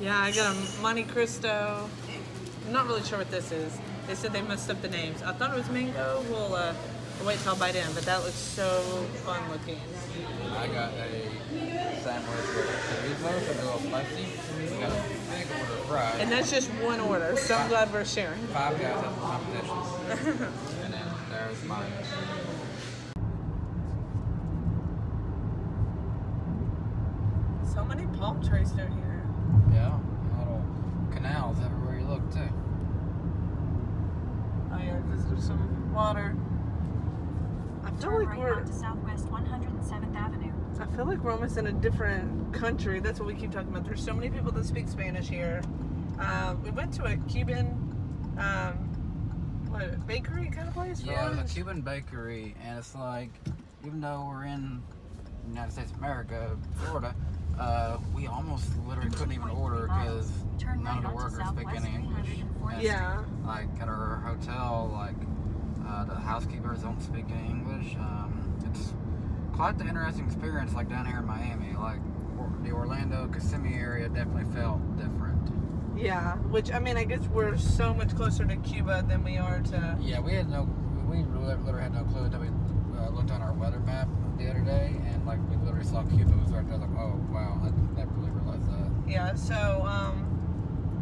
Yeah, I got a Monte Cristo. I'm not really sure what this is. They said they messed up the names. I thought it was mango. We'll uh, wait till I bite in, but that looks so fun looking. I got a sandwich with meatloaf and a little spicy. I got a big order of fries. And that's just one order, so I'm glad we're sharing. Five guys at the competition. And then there's mine. So many palm trees down here. Yeah, little canals everywhere you look too. Oh yeah, because there's some water. I feel Turn like right we're to Southwest one hundred seventh Avenue. I feel like we're almost in a different country. That's what we keep talking about. There's so many people that speak Spanish here. Um, we went to a Cuban um, what, bakery kind of place. For yeah, it was a Cuban bakery, and it's like, even though we're in the United States of America, Florida. Uh, we almost literally couldn't even order because none of the workers speak any English. Yeah. Like at our hotel, like uh, the housekeepers don't speak any English. Um, it's quite the interesting experience, like down here in Miami. Like or, the Orlando, Kissimmee area definitely felt different. Yeah, which I mean, I guess we're so much closer to Cuba than we are to. Yeah, we had no, we literally had no clue until we uh, looked on our weather map the other day, and like we literally saw Cuba was right there. Like, oh wow, I, I really realized that. Yeah, so um,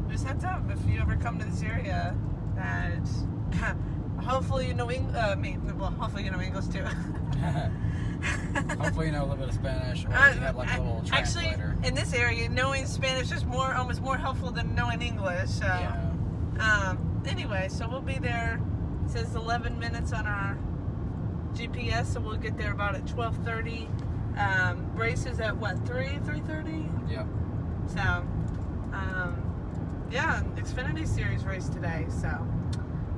just heads up if you ever come to this area, that hopefully you know English. Uh, I mean, well, hopefully you know English too. Hopefully you know a little bit of Spanish, or uh, you have like a little translator. Actually, in this area, knowing Spanish is more almost more helpful than knowing English. So, yeah. Um, anyway, so we'll be there. It says eleven minutes on our G P S, so we'll get there about at twelve thirty. Um, race is at what, three, three thirty? Yep. So, um, yeah, Xfinity Series race today. So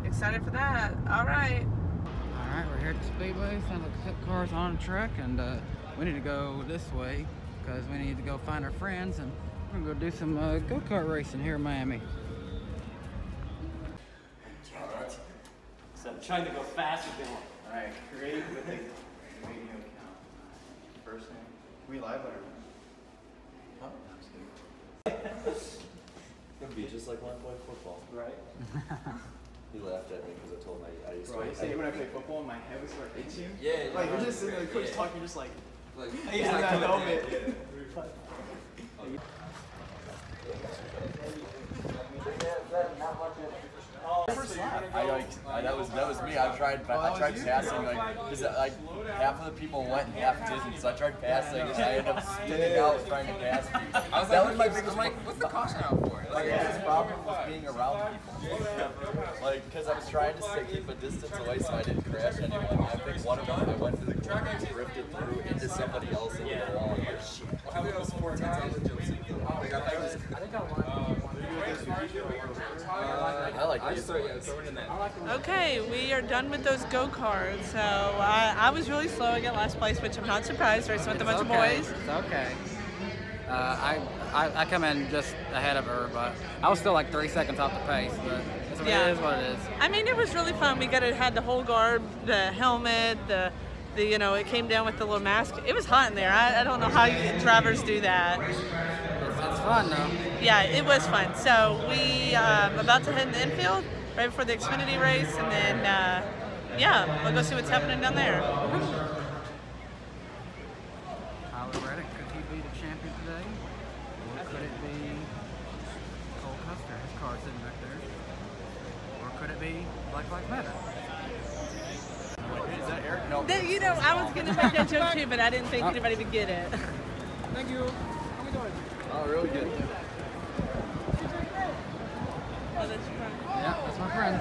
excited for that. All right. All right, we're here at the Speedway. Sounds like the car's on the track, and uh, we need to go this way because we need to go find our friends, and we're gonna go do some uh, go-kart racing here in Miami. All right. So I'm trying to go faster than one. All right, create with a radio account. First name. Are we live or? Huh? No, I'm just kidding. It would be just like one boy football. Right? He laughed at me because I told him I, I used Bro, to. Bro, you say when I play football and my head was like itching? Yeah. yeah like, you're just sitting there, the coach yeah. talking, you're just like, like I used to not know it. I, like, I, that was that was me. I tried I tried passing like is it, like half of the people went and half didn't. So I tried passing and I ended up spinning out trying to pass people. I was that like, was my biggest like, what's the caution out for? Like yeah. Biggest problem was being around people. Like because I was trying to stay, keep a distance away so I didn't crash anyone. I think one of them I went to the corner and drifted through into somebody else in the wall. Like, I think I was fourteen. I think I like these ones. Okay, we are done with those go-karts. So uh, I was really slow. I got last place, which I'm not surprised. Racing with a bunch okay. of boys. It's okay. Uh, I, I I come in just ahead of her, but I was still like three seconds off the pace. But it's, yeah. it is what it is. I mean, it was really fun. We got it had the whole garb, the helmet, the the you know, it came down with the little mask. It was hot in there. I, I don't know how you, drivers do that. It's fun though. Yeah, it was fun. So we um, about to head in the infield right before the Xfinity race, and then uh, yeah, we'll go see what's happening down there. Tyler Reddick, could he be the champion today? Or could it be Cole Custer? His car's sitting back there. Or could it be Black Black Meta? Wait, is that Eric? No. The, you know, I was gonna make that joke too, but I didn't think anybody would get it. Thank you. How we doing? Oh, really good. Oh, that's your friend. Yeah, that's my friend.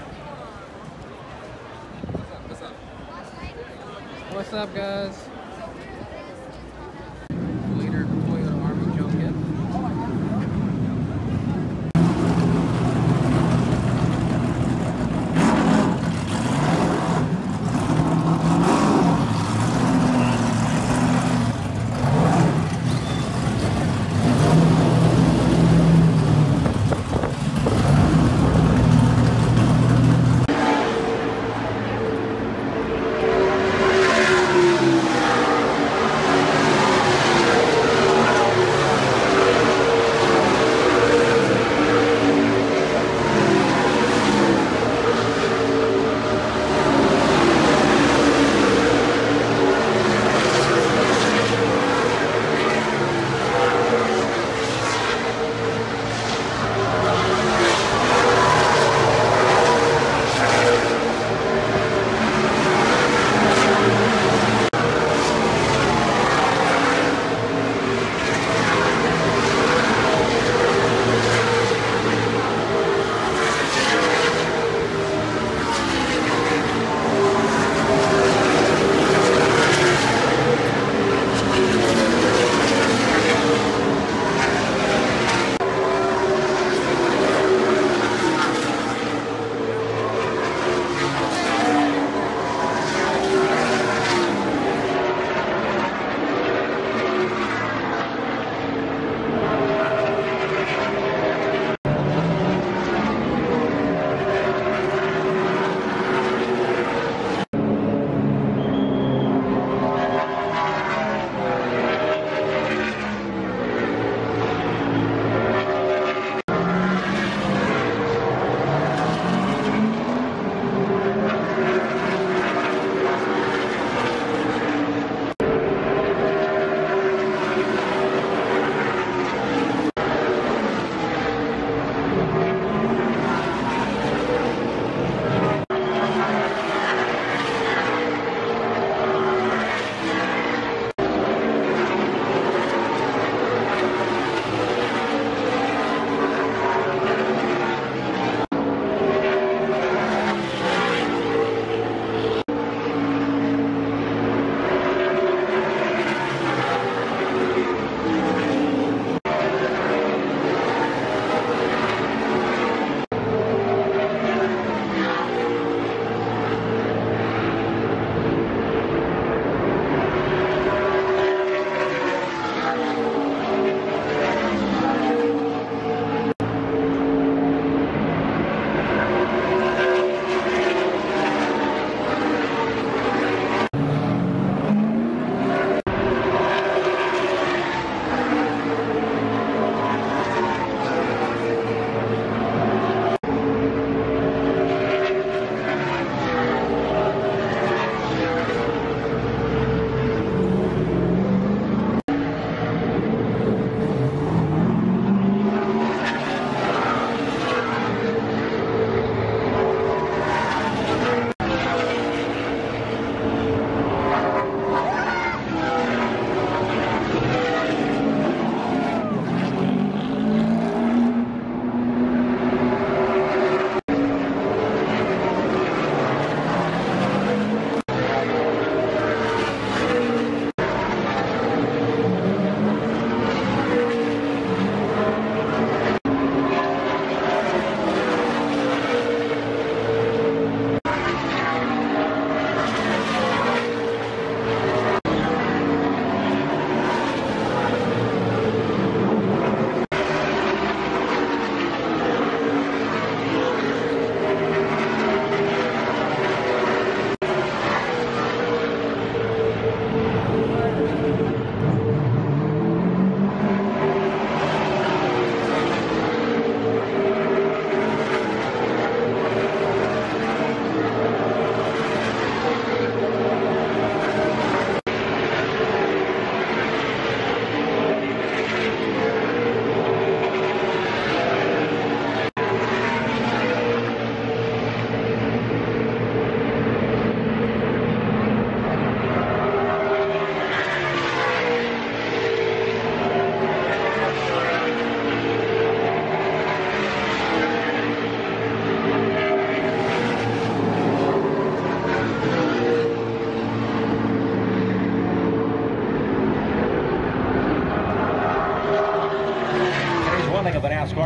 What's up, guys? Leader of the Toyota Army Junket.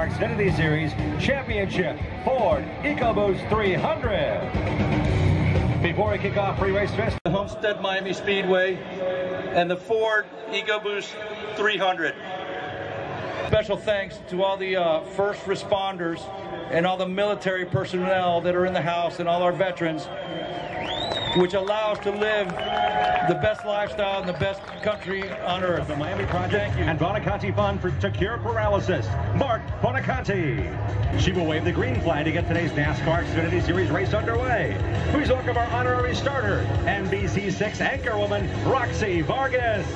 Car Xfinity Series Championship Ford EcoBoost three hundred. Before we kick off pre-race fest, the Homestead Miami Speedway and the Ford EcoBoost three hundred. Special thanks to all the uh, first responders and all the military personnel that are in the house and all our veterans, which allow us to live the best lifestyle in the best country on earth. The Miami Project and Bonacante Fund for to Cure Paralysis, Mark Bonacante. She will wave the green flag to get today's NASCAR Xfinity Series race underway. Please welcome our honorary starter, N B C six anchorwoman, Roxy Vargas.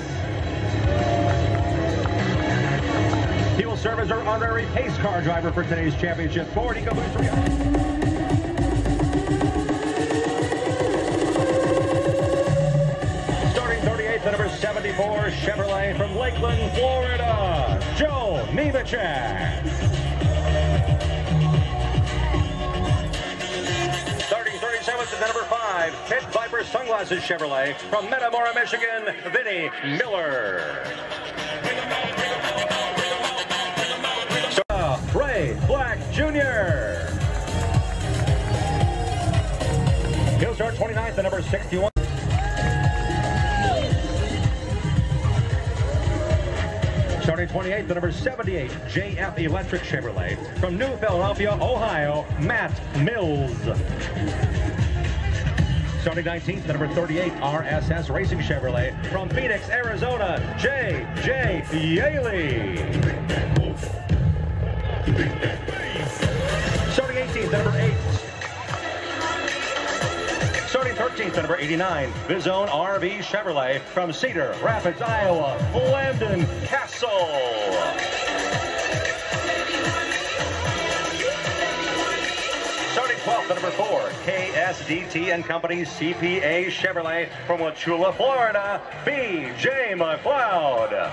He will serve as our honorary pace car driver for today's championship, Ford EcoBoost three hundred. Number seventy-four Chevrolet from Lakeland, Florida, Joe Nevechak. Starting thirty-seventh at number five, Pit Viper Sunglasses Chevrolet from Metamora, Michigan, Vinny Miller. Ray Black Junior He'll start twenty-ninth at number sixty-one. Starting twenty-eighth, the number seventy-eight, J F Electric Chevrolet. From New Philadelphia, Ohio, Matt Mills. Starting nineteenth, the number thirty-eight, R S S Racing Chevrolet. From Phoenix, Arizona, J J Yaley. Starting eighteenth, the number eight. Starting thirteenth, the number eighty-nine, Bizone R V Chevrolet from Cedar Rapids, Iowa, Landon Castle. Starting twelfth, the number four, K S D T and Company C P A Chevrolet from Wachula, Florida, B J McLeod.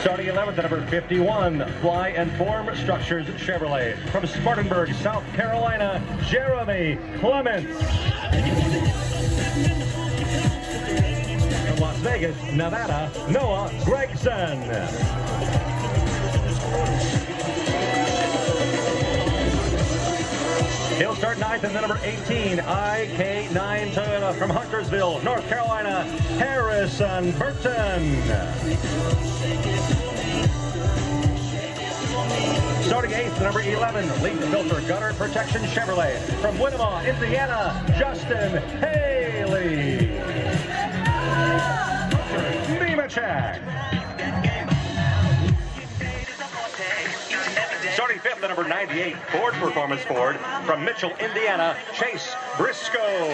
Starting eleventh, number fifty-one, Fly and Form Structures Chevrolet. From Spartanburg, South Carolina, Jeremy Clements. From Las Vegas, Nevada, Noah Gregson. He'll start ninth, and the number eighteen, I K nine Toyota from Huntersville, North Carolina, Harrison Burton. Starting eighth, number eleven, Leak Filter Gutter Protection Chevrolet. From Winnebago, Indiana, Justin Haley. Nemechek. Starting fifth, number ninety-eight, Ford Performance Ford. From Mitchell, Indiana, Chase Briscoe.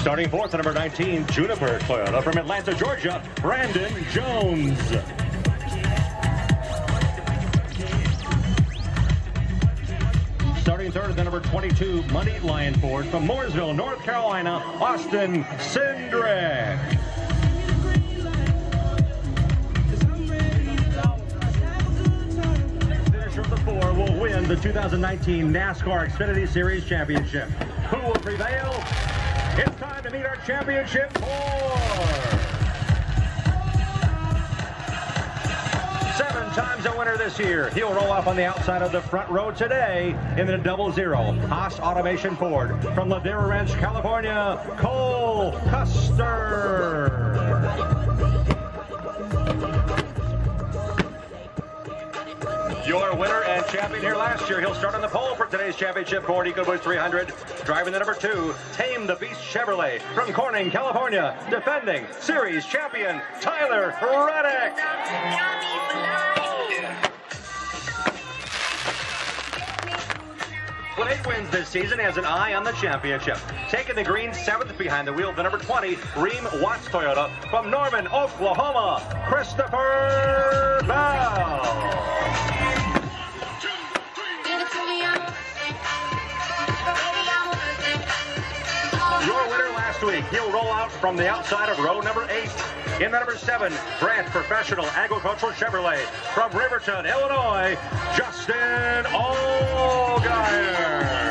Starting fourth, number nineteen, Juniper Toyota from Atlanta, Georgia, Brandon Jones. Starting third, number twenty-two, Money Lion Ford from Mooresville, North Carolina, Austin Sindrick. The four will win the two thousand nineteen NASCAR Xfinity Series Championship. Who will prevail? It's time to meet our championship four. Seven times a winner this year. He'll roll off on the outside of the front row today in the double zero. Haas Automation Ford from Ladera Ranch, California, Cole Custer. Your winner and champion here last year. He'll start on the pole for today's championship Ford EcoBoost three hundred. Driving the number two, Tame the Beast Chevrolet from Corning, California, defending series champion Tyler Reddick. With eight wins this season, has an eye on the championship. Taking the green seventh behind the wheel of the number twenty, Reem Watts Toyota from Norman, Oklahoma, Christopher Bell. Your winner last week, he'll roll out from the outside of row number eight. In the number seven, Grant Professional Agricultural Chevrolet from Riverton, Illinois, Justin Allgaier.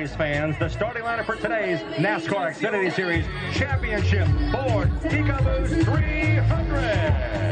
race fans, the starting lineup for today's NASCAR Xfinity Series Championship, Ford EcoBoost three hundred.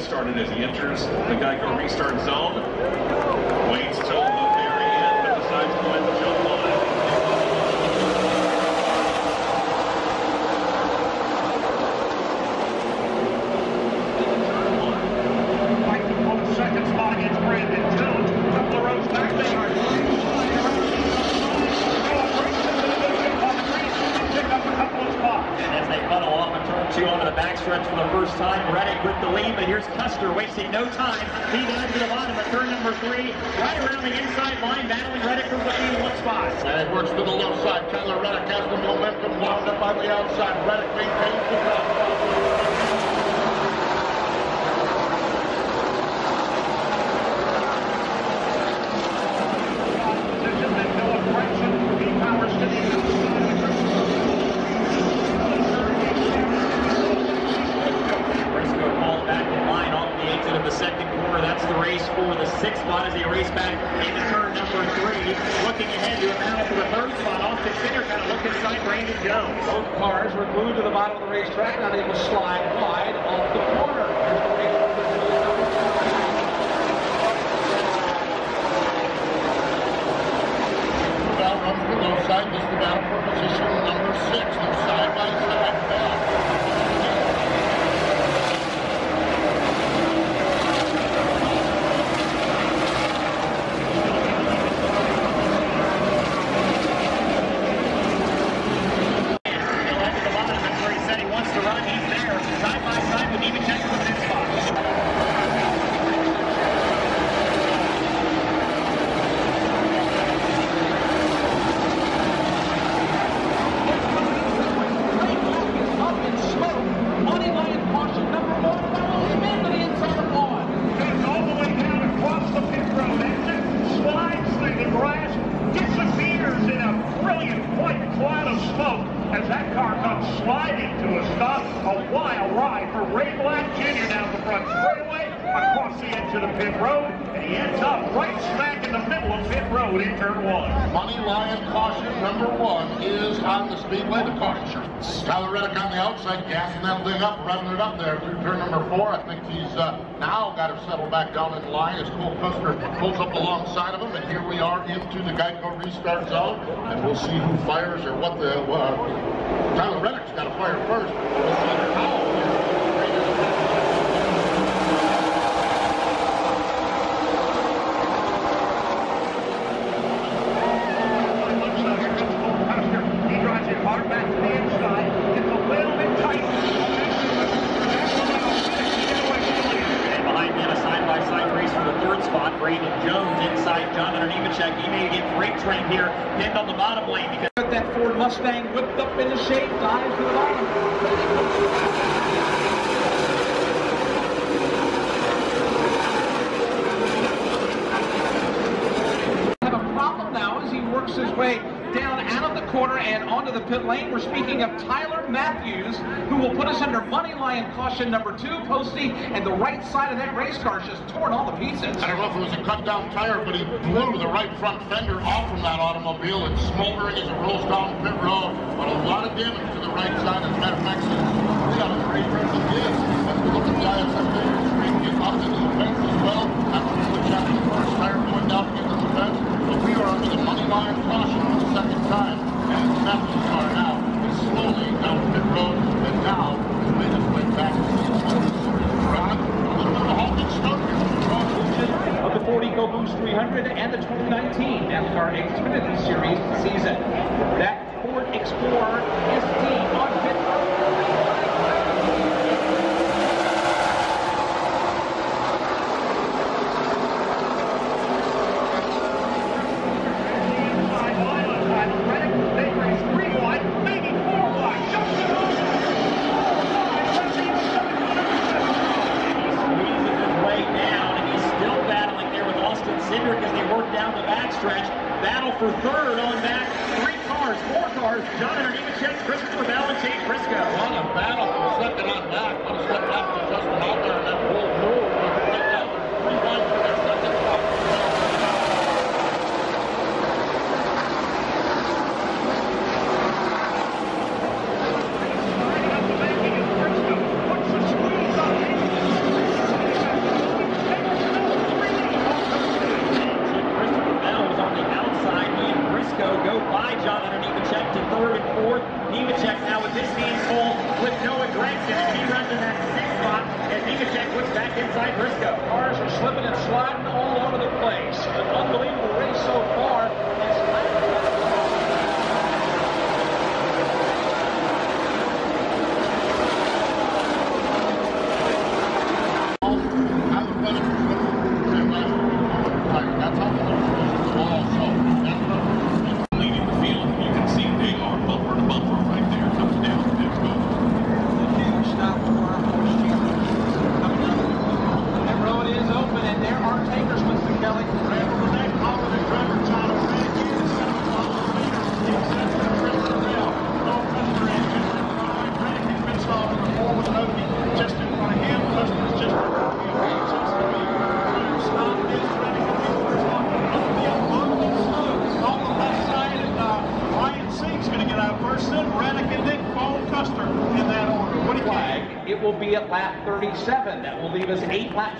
Started as he enters the Geico restart zone, waits till the very end, but decides to go ahead and jump on it. Fighting for the second spot against Brandon Jones, up the road back there. Pick up a couple of spots. And as they funnel off and turn two onto the backstretch for the first time, Reddick with the lead, but here's Custer wasting no time. He dives to the bottom of turn number three, right around the inside line, battling Reddick for the lead in one spot. And it works to the low side. Tyler Reddick has the momentum, wound up on the outside. Reddick maintains the top. Restart zone, and we'll see who fires or what the uh, Tyler Reddick's got to fire first. We'll see how. His way down out of the corner and onto the pit lane. We're speaking of Tyler Matthews, who will put us under money line caution number two. Posty, and the right side of that race car is just torn all to pieces. I don't know if it was a cut down tire, but he blew the right front fender off from that automobile. It's smoldering as it rolls down pit road, but a lot of damage to the right side. As a matter of fact, we got a great person this. Let's look at the I S F A. Up into the fence as well. After the challenge, first tire going down into the fence, but we are under the money line caution for the second time. And the Matthews car now is slowly down pit road, and now has made its way back to the Series Drive. A little bit of a halting start here from the transition of the Ford EcoBoost three hundred and the twenty nineteen NASCAR Xfinity Series season. That Ford Explorer is deep on pit road.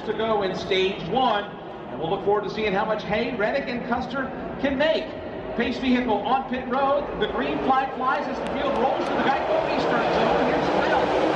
To go in stage one, and we'll look forward to seeing how much hay Reddick and Custer can make. Pace vehicle on pit road, the green flag flies as the field rolls to the Geico Eastern Zone. Here's Will.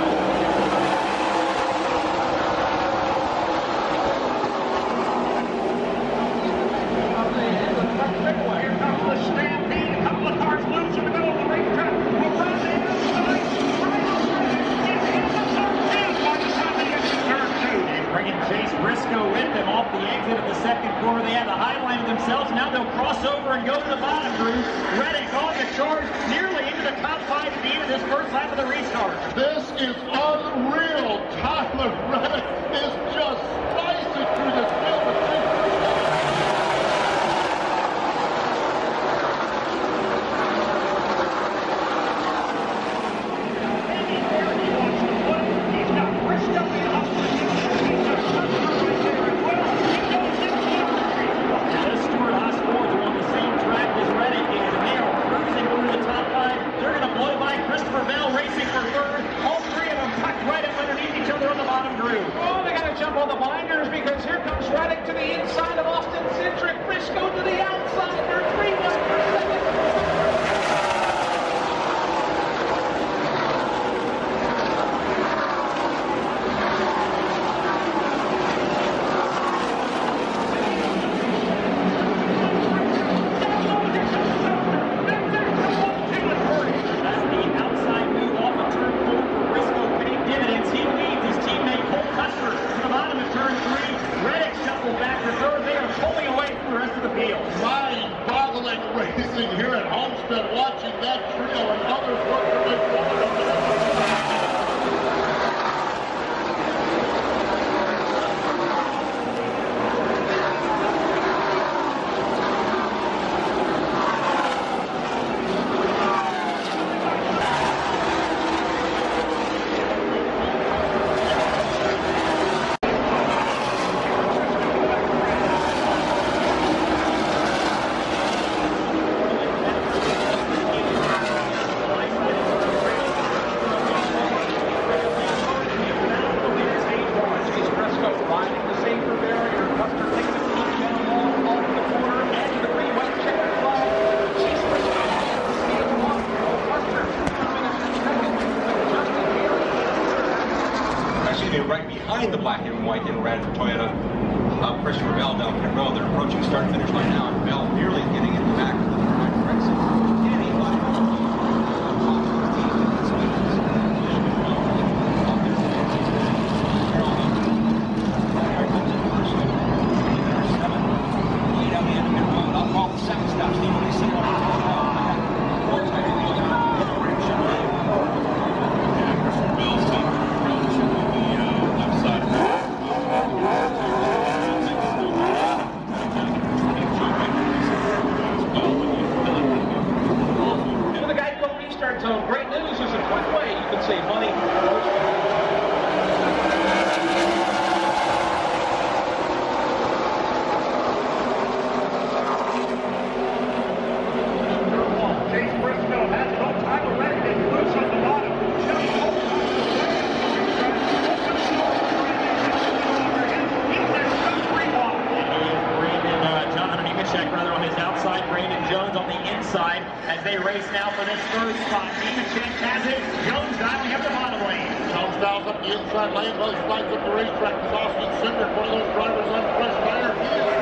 other on his outside, Brandon Jones on the inside as they race now for this third spot. Nemechek has it, Jones diving up the bottom lane. Jones dives up the inside lane, both flights up the racetrack. It's Austin Simmons, one of those drivers on fresh fire.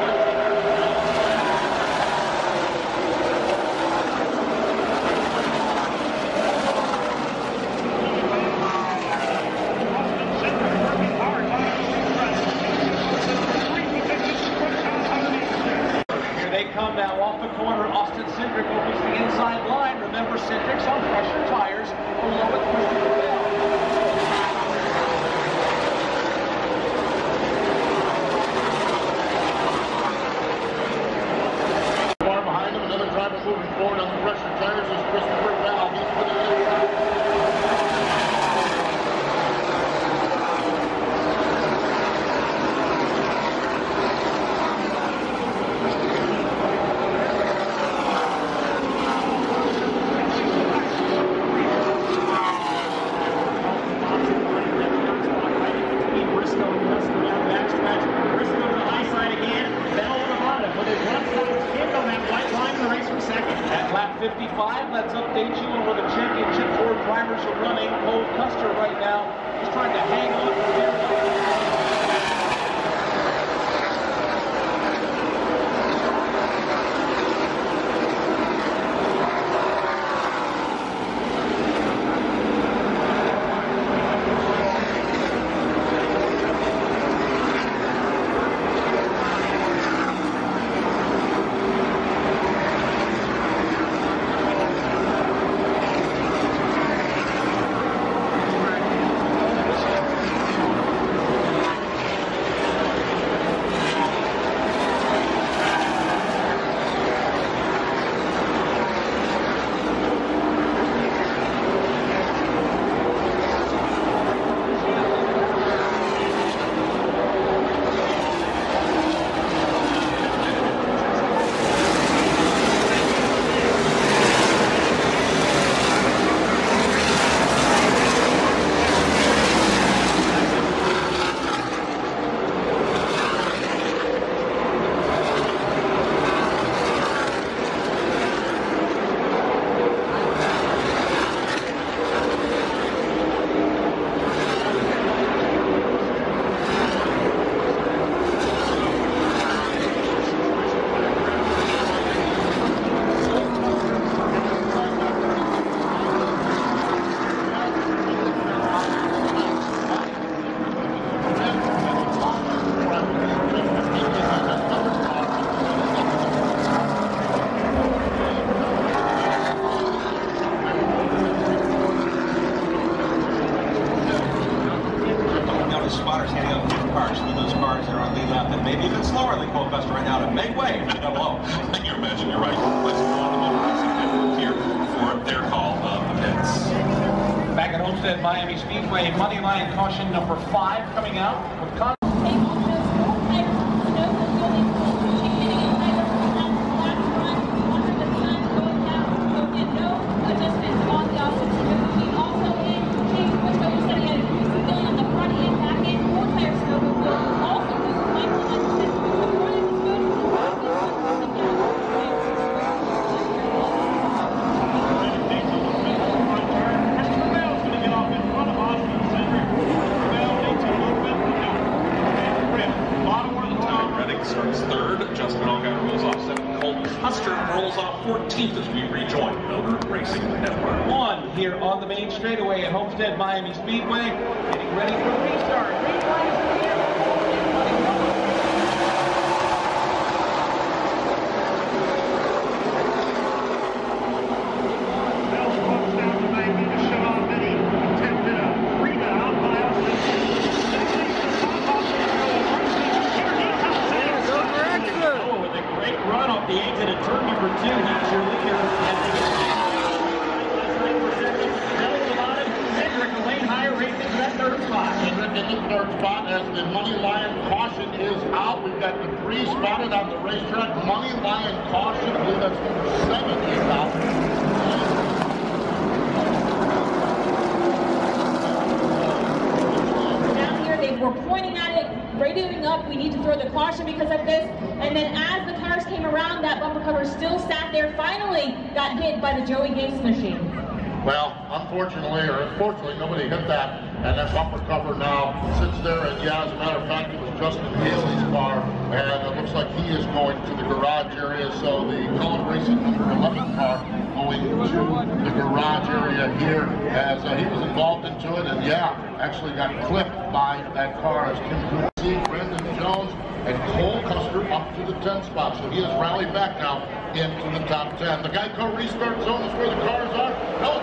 Starts third, Justin Allgaier rolls off seven, Cole Custer rolls off fourteenth as we rejoin Miller Racing Network one here on the main straightaway at Homestead Miami Speedway, getting ready for the restart. Restart. Up, we need to throw the caution because of this, and then as the cars came around that bumper front cover still sat there, finally got hit by the Joey Gates machine. Well, unfortunately, or unfortunately, nobody hit that, and that bumper cover now sits there, and yeah, as a matter of fact, it was Justin Haley's car, and it looks like he is going to the garage area, so the Cullen Racing number eleven car going to the garage area here, as uh, he was involved into it, and yeah, actually got clipped by that car as Kim Cousy, Brandon Jones, and Cole Custer up to the tenth spot, so he has rallied back now into the top ten. The Geico restart zone is where the cars are. No,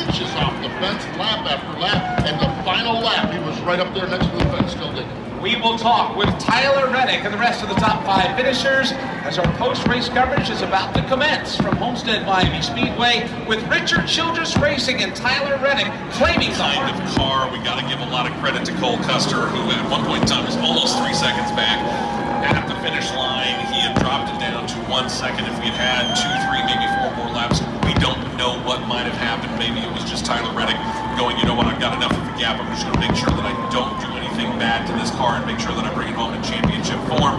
inches off the fence, lap after lap, and the final lap, he was right up there next to the fence, still digging. We will talk with Tyler Reddick and the rest of the top five finishers as our post-race coverage is about to commence from Homestead Miami Speedway with Richard Childress Racing and Tyler Reddick claiming the kind of car. We got to give a lot of credit to Cole Custer, who at one point in time was almost three seconds back at the finish line. He had dropped it down to one second. If we had had two, three, maybe four more laps, we don't know what might have happened. Maybe it was just Tyler Reddick going, you know what, I've got enough of the gap. I'm just going to make sure that I don't do anything bad to this car and make sure that I bring it home in championship form.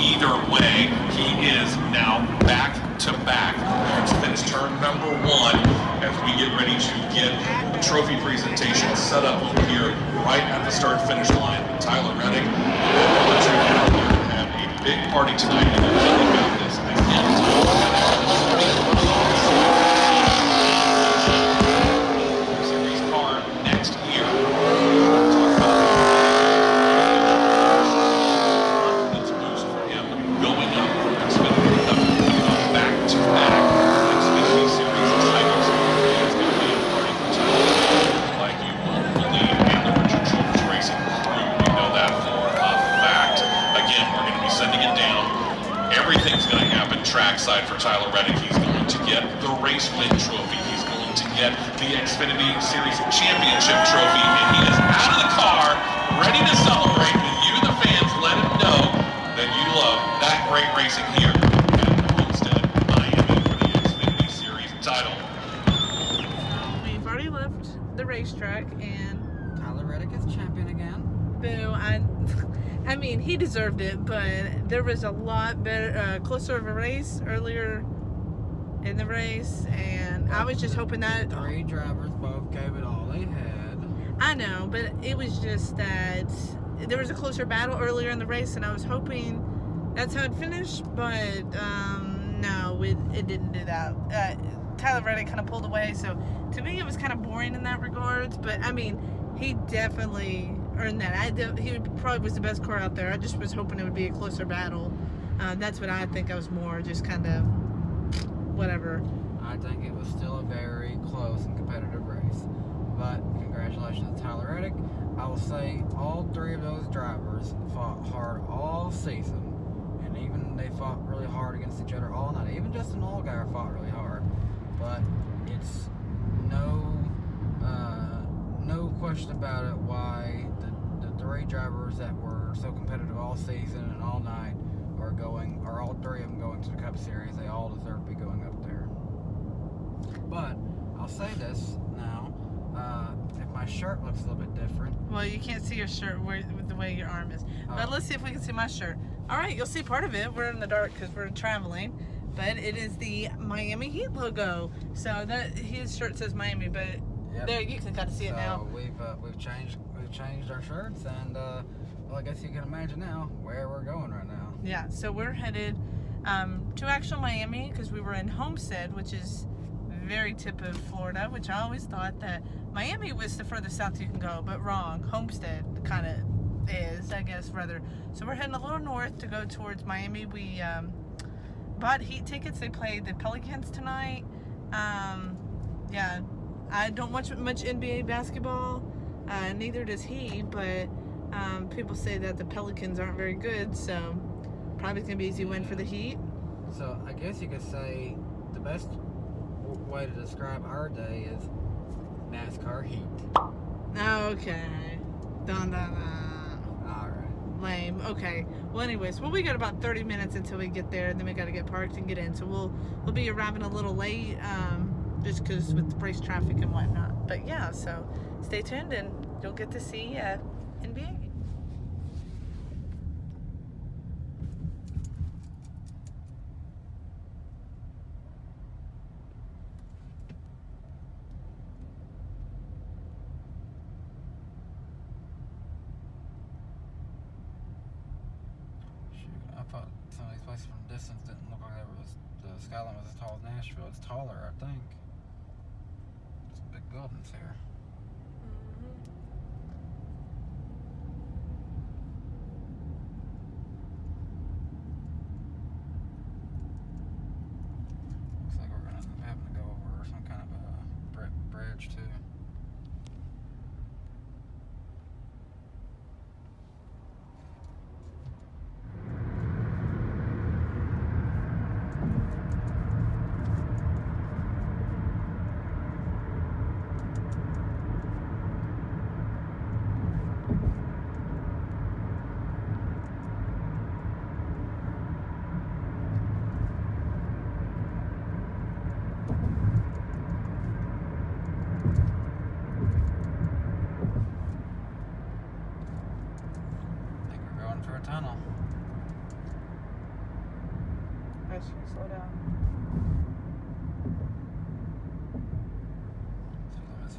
Either way, he is now back to back. Let's finish turn number one as we get ready to get the trophy presentation set up over here right at the start finish line. Tyler Reddick, we'll let you out here and have a big party tonight. And I'm thinking about this. I can't talk about it. Series car next year. Trackside for Tyler Reddick, he's going to get the race win trophy, he's going to get the Xfinity Series Championship trophy, and he is out of the car, ready to celebrate with you, the fans. Let him know that you love that great racing here at Homestead Miami for the Xfinity Series title. We've already left the racetrack, and Tyler Reddick is champion again. Boo, I... I mean, he deserved it, but there was a lot better, uh, closer of a race earlier in the race, and I was just hoping that... The three drivers both gave it all they had. I know, but it was just that there was a closer battle earlier in the race, and I was hoping that's how it finished, but um, no, it, it didn't do that. Uh, Tyler Reddick kind of pulled away, so to me it was kind of boring in that regards, but I mean, he definitely... earned that. I did, he probably was the best car out there. I just was hoping it would be a closer battle. Uh, that's what I think. I was more just kind of whatever. I think it was still a very close and competitive race. But congratulations to Tyler Reddick. I will say all three of those drivers fought hard all season, and even they fought really hard against each other all night. Even Justin Allgaier fought really hard. But it's no uh, no question about it why three drivers that were so competitive all season and all night are going, are all three of them going to the Cup Series. They all deserve to be going up there. But I'll say this now: uh, if my shirt looks a little bit different. Well, you can't see your shirt where, with the way your arm is. Uh, but let's see if we can see my shirt. All right, you'll see part of it. We're in the dark because we're traveling, but it is the Miami Heat logo. So that his shirt says Miami, but yep. There you can kind of see so it now. We've uh, we've changed. changed our shirts, and uh, well, I guess you can imagine now where we're going right now. Yeah, so we're headed um, to actual Miami because we were in Homestead, which is very tip of Florida, which I always thought that Miami was the furthest south you can go, but wrong. Homestead kind of is, I guess, rather. So we're heading a little north to go towards Miami. We um, bought Heat tickets. They played the Pelicans tonight. Um, yeah, I don't watch much N B A basketball. Uh, neither does he, but um, people say that the Pelicans aren't very good, so probably it's going to be an easy win for the Heat. So I guess you could say the best w way to describe our day is NASCAR Heat. Okay. Dun, dun, dun. All right. Lame. Okay. Well, anyways, well, we got about thirty minutes until we get there, and then we got to get parked and get in, so we'll we'll be arriving a little late um, just because with the race traffic and whatnot. But, yeah, so... Stay tuned and you'll get to see uh, N B A. Shoot, I thought some of these places from a distance didn't look like it was, the skyline was as tall as Nashville. It's taller, I think. There's big buildings here. To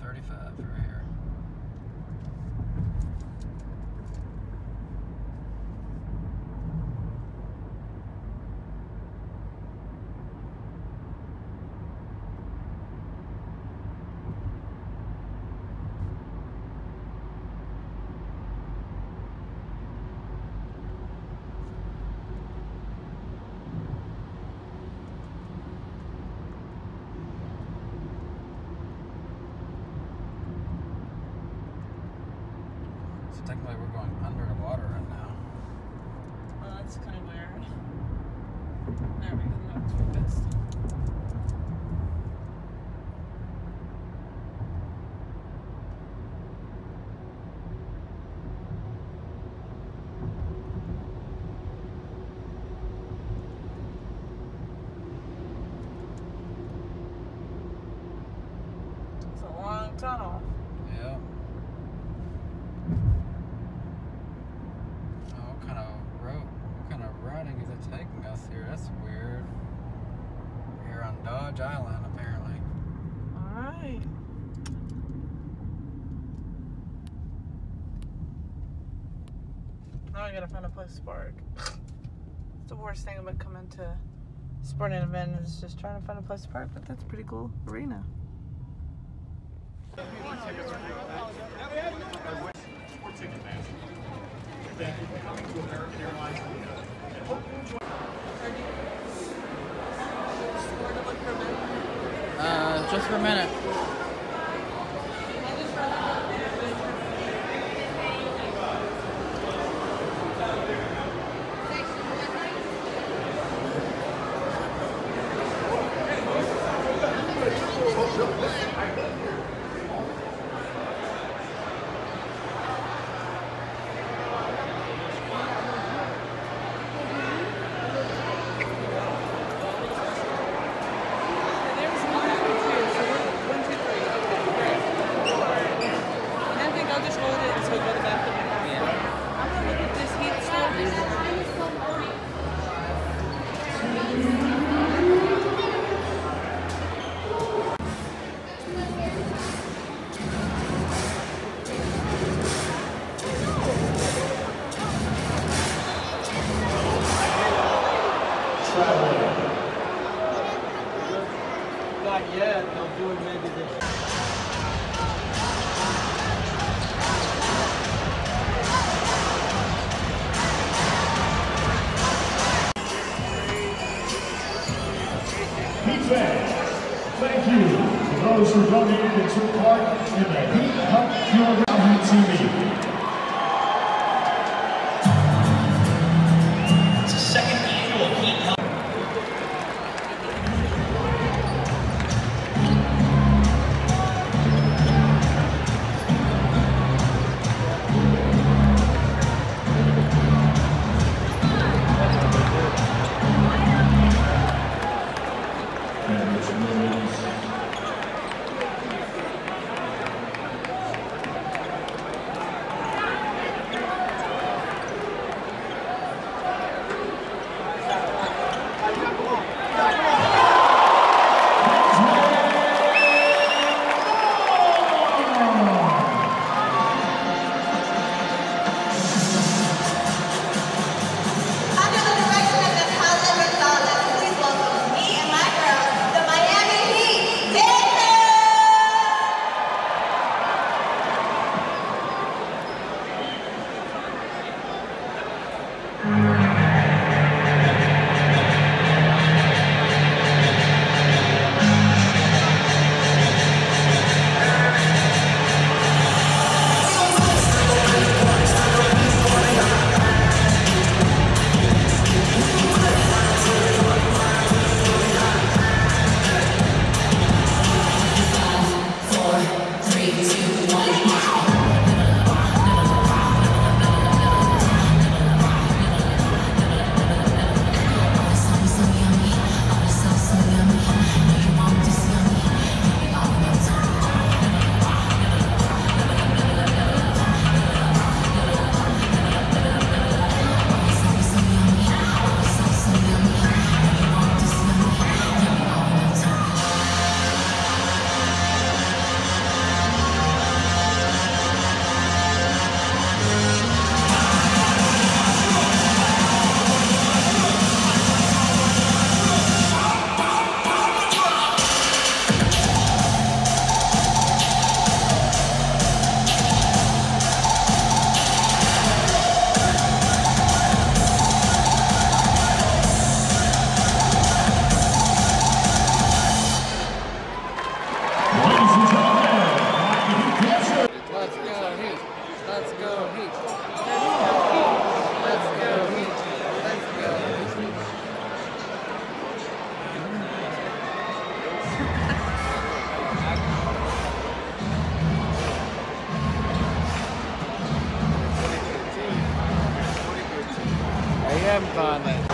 thirty-five for here. Technically, we're going under the water right now. Well, that's kind of weird. There we go. That's for this. It's a long tunnel. Yeah. Taking us here. That's weird. We're on Dodge Island, apparently. All right. Now I gotta find a place to park. It's the worst thing about coming to sporting event is just trying to find a place to park, but that's a pretty cool arena. Thank you for coming to American Airlines. I hope you enjoy. Uh, just for a minute. Thank you to those who donated to part in the Heat Up Your Round T V. It's the second annual Heat Up. Kingdom finally.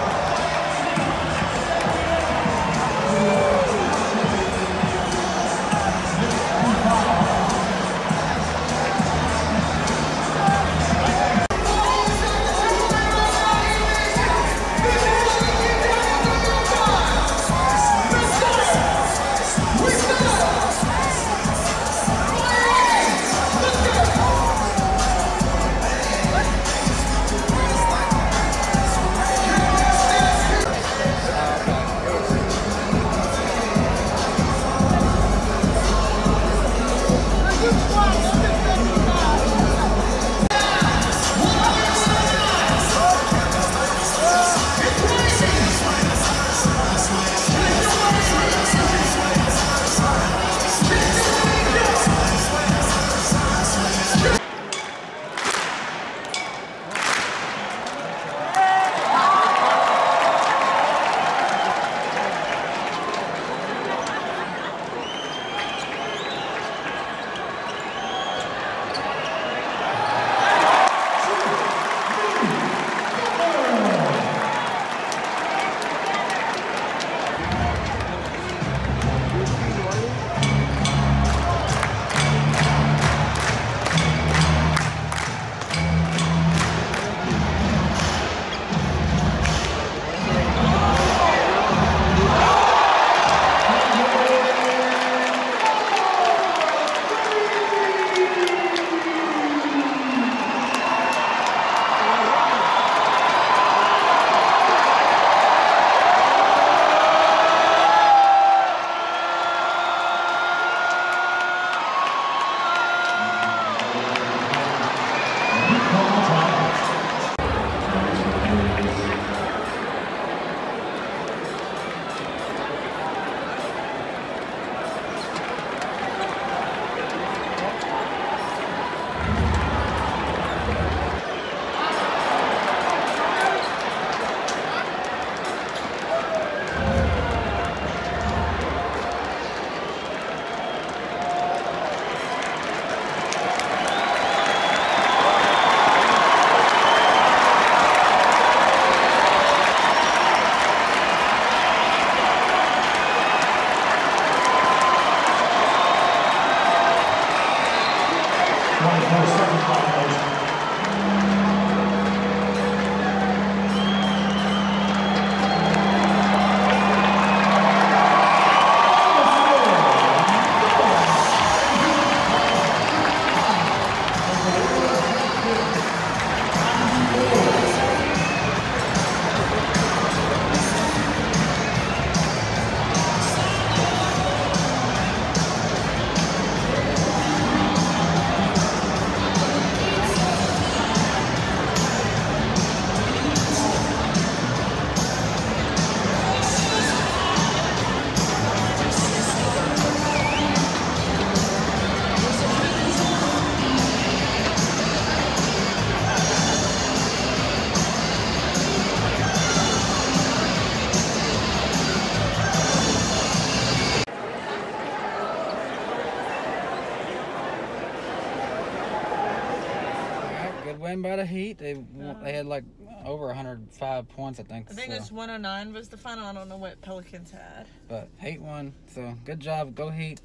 By the Heat, they no. they had like over one hundred five points, I think. I think so. It's one oh nine was the final. I don't know what Pelicans had, but Heat won. So good job, go Heat.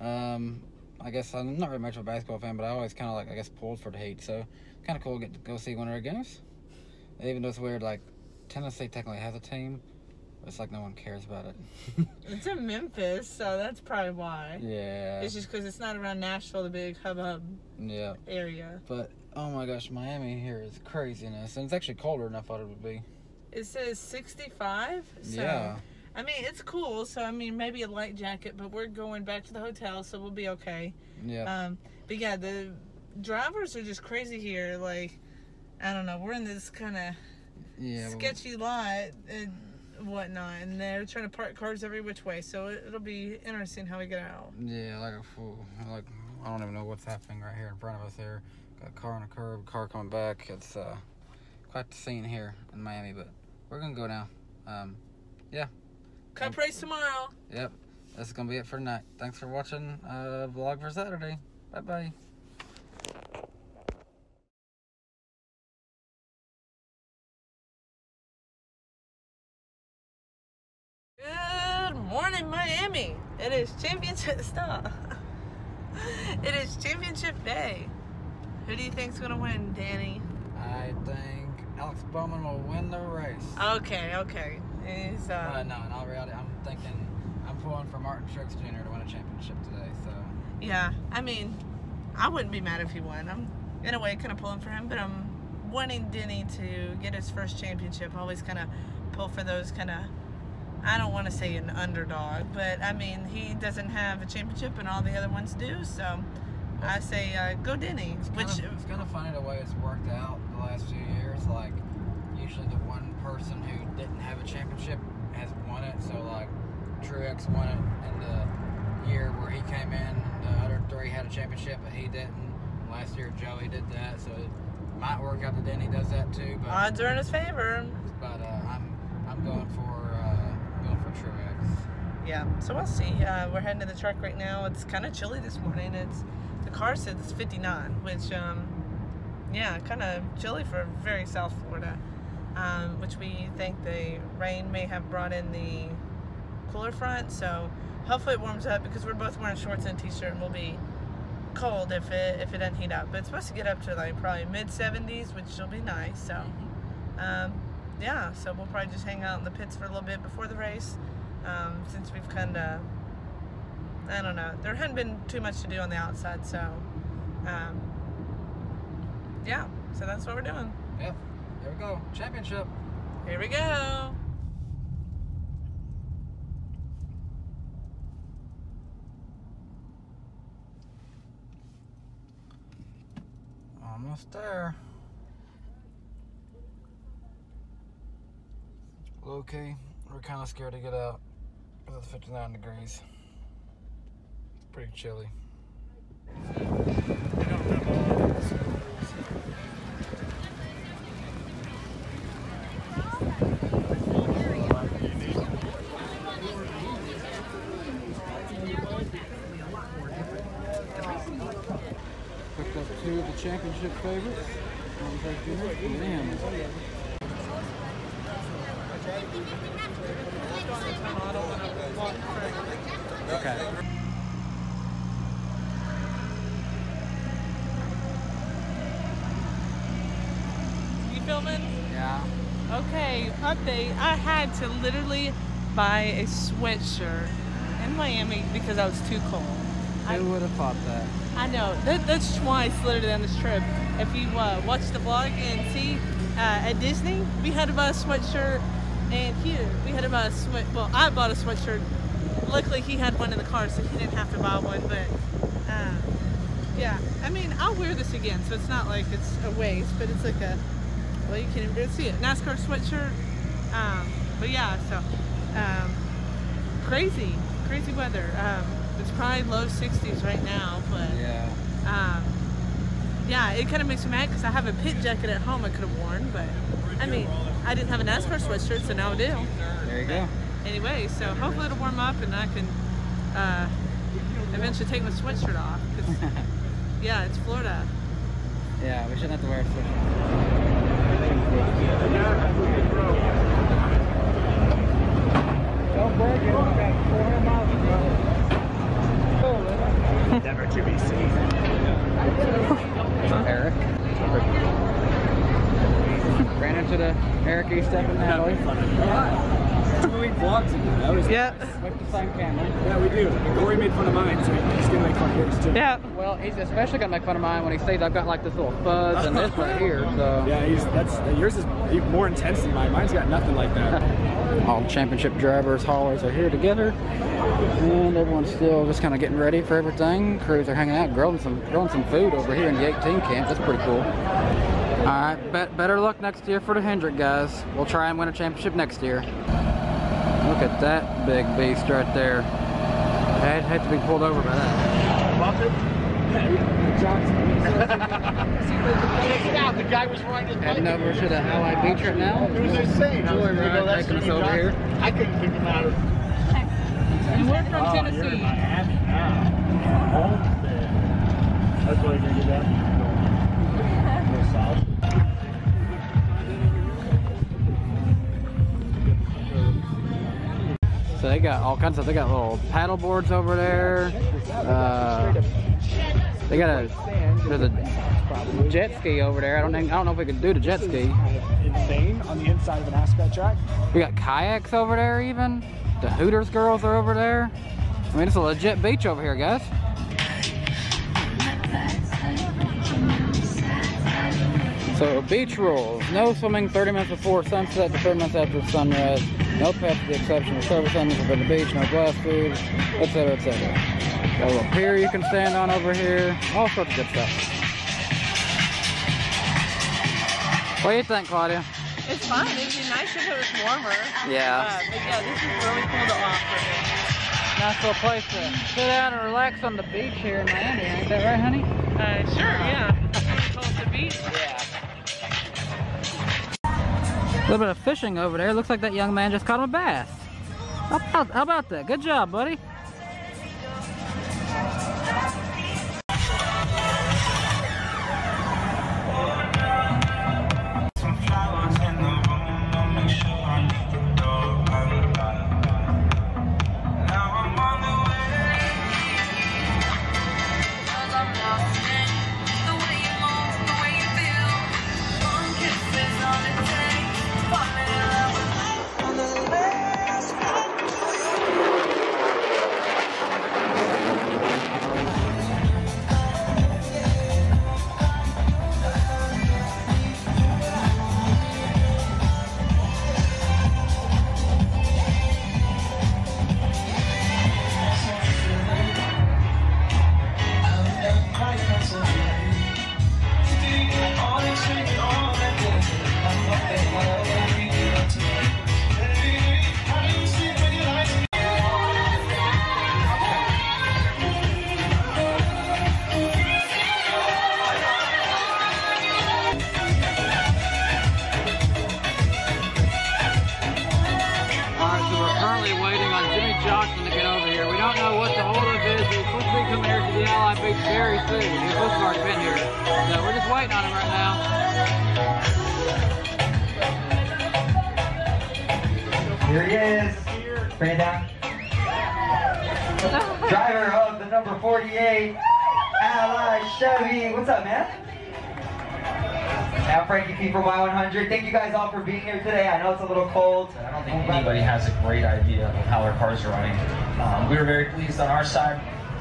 Um, I guess I'm not really much of a basketball fan, but I always kind of like I guess pulled for the Heat. So kind of cool to get to go see one of their games. Even though it's weird, like Tennessee technically has a team, but it's like no one cares about it. It's in Memphis, so that's probably why. Yeah. It's just because it's not around Nashville, the big hubbub. Yeah. Area. But. Oh my gosh, Miami here is craziness, and it's actually colder than I thought it would be. It says sixty-five, so yeah. I mean, it's cool, so I mean, maybe a light jacket, but we're going back to the hotel, so we'll be okay. Yeah. Um, but yeah, the drivers are just crazy here, like, I don't know, we're in this kind of yeah, sketchy well, lot and whatnot, and they're trying to park cars every which way, so it, it'll be interesting how we get out. Yeah, like a fool, like, I don't even know what's happening right here in front of us here. A car on a curb, car coming back. It's uh, quite the scene here in Miami, but we're gonna go now. Um, yeah. Cup race tomorrow. Yep. That's gonna be it for tonight. Thanks for watching uh, vlog for Saturday. Bye bye. It is championship. Stop. It is championship day. Who do you think's gonna win, Danny? I think Alex Bowman will win the race. Okay, okay. He's, uh, uh, no, in all reality, I'm thinking I'm pulling for Martin Truex Junior to win a championship today. So. Yeah, I mean, I wouldn't be mad if he won. I'm in a way kind of pulling for him, but I'm wanting Denny to get his first championship. Always kind of pull for those kind of. I don't want to say an underdog, but I mean he doesn't have a championship and all the other ones do, so I say uh, go Denny. It's which kind of, it's kind of funny the way it's worked out the last few years. Like usually the one person who didn't have a championship has won it. So like Truex won it in the year where he came in. And the other three had a championship, but he didn't. Last year Joey did that, so it might work out that Denny does that too. But odds are in his favor. But uh, I'm I'm going for. Yeah, so we'll see. Uh, we're heading to the truck right now. It's kind of chilly this morning. It's the car said it's fifty-nine, which um, yeah, kind of chilly for very South Florida, um, which we think the rain may have brought in the cooler front. So hopefully it warms up because we're both wearing shorts and a t-shirt, and we'll be cold if it if it doesn't heat up. But it's supposed to get up to like probably mid seventies, which will be nice. So um, yeah, so we'll probably just hang out in the pits for a little bit before the race. Um, since we've kind of, I don't know, there hadn't been too much to do on the outside, so, um, yeah, so that's what we're doing. Yep, here we go, championship. Here we go. Almost there. Okay, we're kind of scared to get out. It's fifty-nine degrees. It's pretty chilly. Picked up two of the championship favorites. Okay. You filming? Yeah. Okay, update. I had to literally buy a sweatshirt in Miami because I was too cold. Who would have thought that? I know. That, that's twice literally on this trip. If you uh, watch the vlog and see uh, at Disney, we had to buy a sweatshirt. And here, we had about a sweat, well, I bought a sweatshirt. Luckily, he had one in the car, so he didn't have to buy one, but, uh, yeah. I mean, I'll wear this again, so it's not like it's a waste, but it's like a, well, you can't even see it. NASCAR sweatshirt, um, but yeah, so, um, crazy, crazy weather. Um, it's probably low sixties right now, but, yeah, um, yeah, it kind of makes me mad, because I have a pit jacket at home I could have worn, but, I mean, I didn't have a NASCAR sweatshirt, so now I do. There you go. Anyway, so hopefully it'll warm up and I can uh, eventually take my sweatshirt off. Cause, yeah, it's Florida. Yeah, we shouldn't have to wear a sweatshirt. Don't break it. four hundred miles Never to be seen. Eric. Ran into the Eric Estepp and Natalie. That's when we vlogged together. Yep. We have the same camera. Yeah, we do. And Corey made fun of mine, so he's gonna make fun of yours too. Yeah. Well, he's especially gonna make fun of mine when he sees I've got like this little fuzz and this right here. So. Yeah, he's, that's yours is more intense than mine. Mine's got nothing like that. All championship drivers, haulers are here together, and everyone's still just kind of getting ready for everything. Crews are hanging out, growing some growing some food over here in the eighteen camp. That's pretty cool. All right, bet, better luck next year for the Hendrick guys. We'll try and win a championship next year. Look at that big beast right there. I'd hate to be pulled over by that. Buffett? Johnson. The guy was riding his bike. Heading over to the Hawaii Beach right now. It was insane. Joy Ryan taking us over here. I couldn't kick him out of it. And we're from Tennessee. You're in Miami now. That's why you're going to get that. So they got all kinds of stuff. They got little paddle boards over there. Uh, they got a there's a jet ski over there. I don't think I don't know if we can do the jet ski. Insane on the inside of an asphalt track. We got kayaks over there even. The Hooters girls are over there. I mean, it's a legit beach over here, guys. So beach rules, no swimming thirty minutes before sunset to thirty minutes after sunrise, no pets with the exception of service animals within the beach, no glass food, et cetera, et cetera. Got a little pier you can stand on over here, all sorts of good stuff. What do you think, Claudia? It's fun. It'd be nice if it was warmer. Yeah. Uh, but yeah, this is really cool to offer. Nice little place to sit down and relax on the beach here in Miami, ain't that right, honey? Uh, sure, yeah. It's close to the beach. Yeah. A little bit of fishing over there. Looks like that young man just caught him a bass. How about, how about that? Good job, buddy. Thank you guys all for being here today. I know it's a little cold. I don't think anybody has a great idea of how our cars are running. Um, we were very pleased on our side.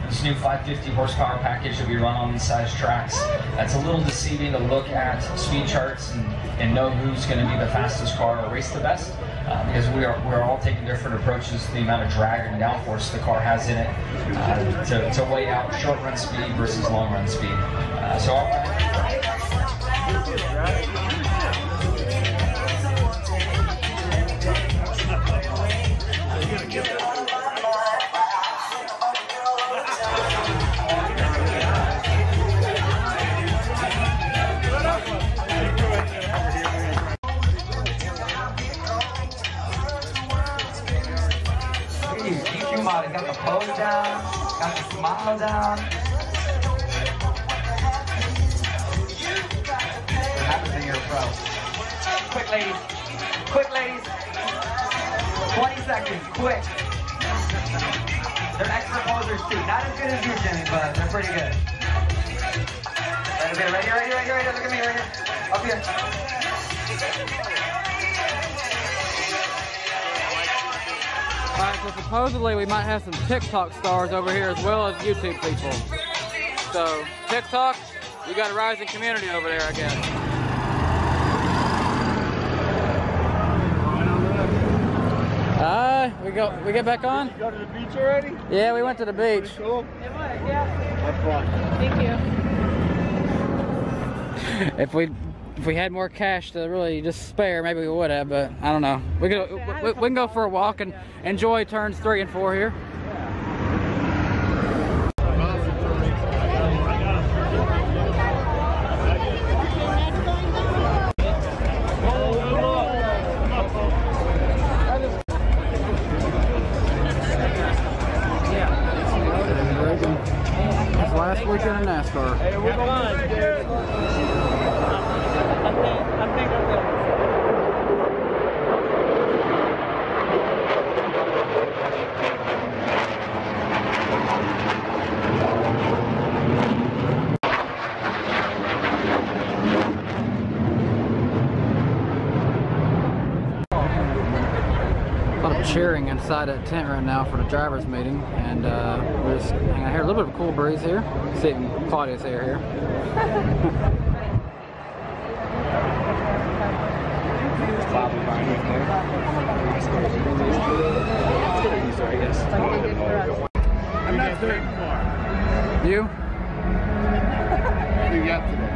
This new five hundred fifty horsepower package that we run on these size tracks. That's a little deceiving to look at speed charts and, and know who's going to be the fastest car or race the best, uh, because we are we're all taking different approaches to the amount of drag and downforce the car has in it uh, to, to weigh out short run speed versus long run speed. Uh, so. Our got the pose down, got the smile down. What happens when you're a pro? Quick, ladies. Quick, ladies. twenty seconds, quick. They're excellent posers, too. Not as good as you, Jimmy, but they're pretty good. Right here, right here, right here, right here, right here. Look at me, right here. Up here. Alright, so supposedly we might have some TikTok stars over here as well as YouTube people. So, TikTok, you got a rising community over there, I guess. Ah, uh, we go. We get back on? Did you go to the beach already? Yeah, we went to the beach. Pretty cool. It was, yeah. Thank you. If we... If we had more cash to really just spare, maybe we would have, but I don't know. We could, we, we can go for a walk and enjoy turns three and four here. That's last weekend in NASCAR. Hey, we're behind. I think I'm cheering inside that tent right now for the driver's meeting, and uh, we're just hanging out here. A little bit of a cool breeze here. You see it in Claudia's hair here. I'm not doing more. You? You got today.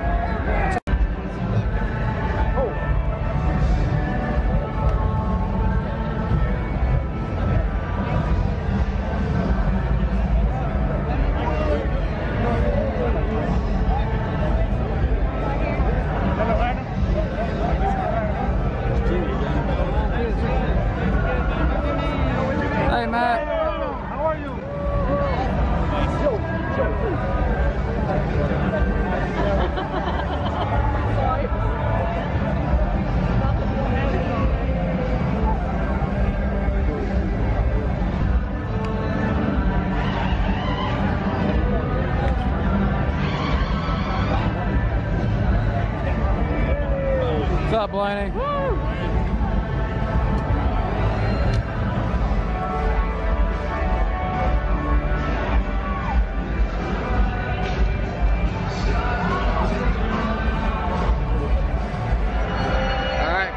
What's up, Blaney? Woo! Alright,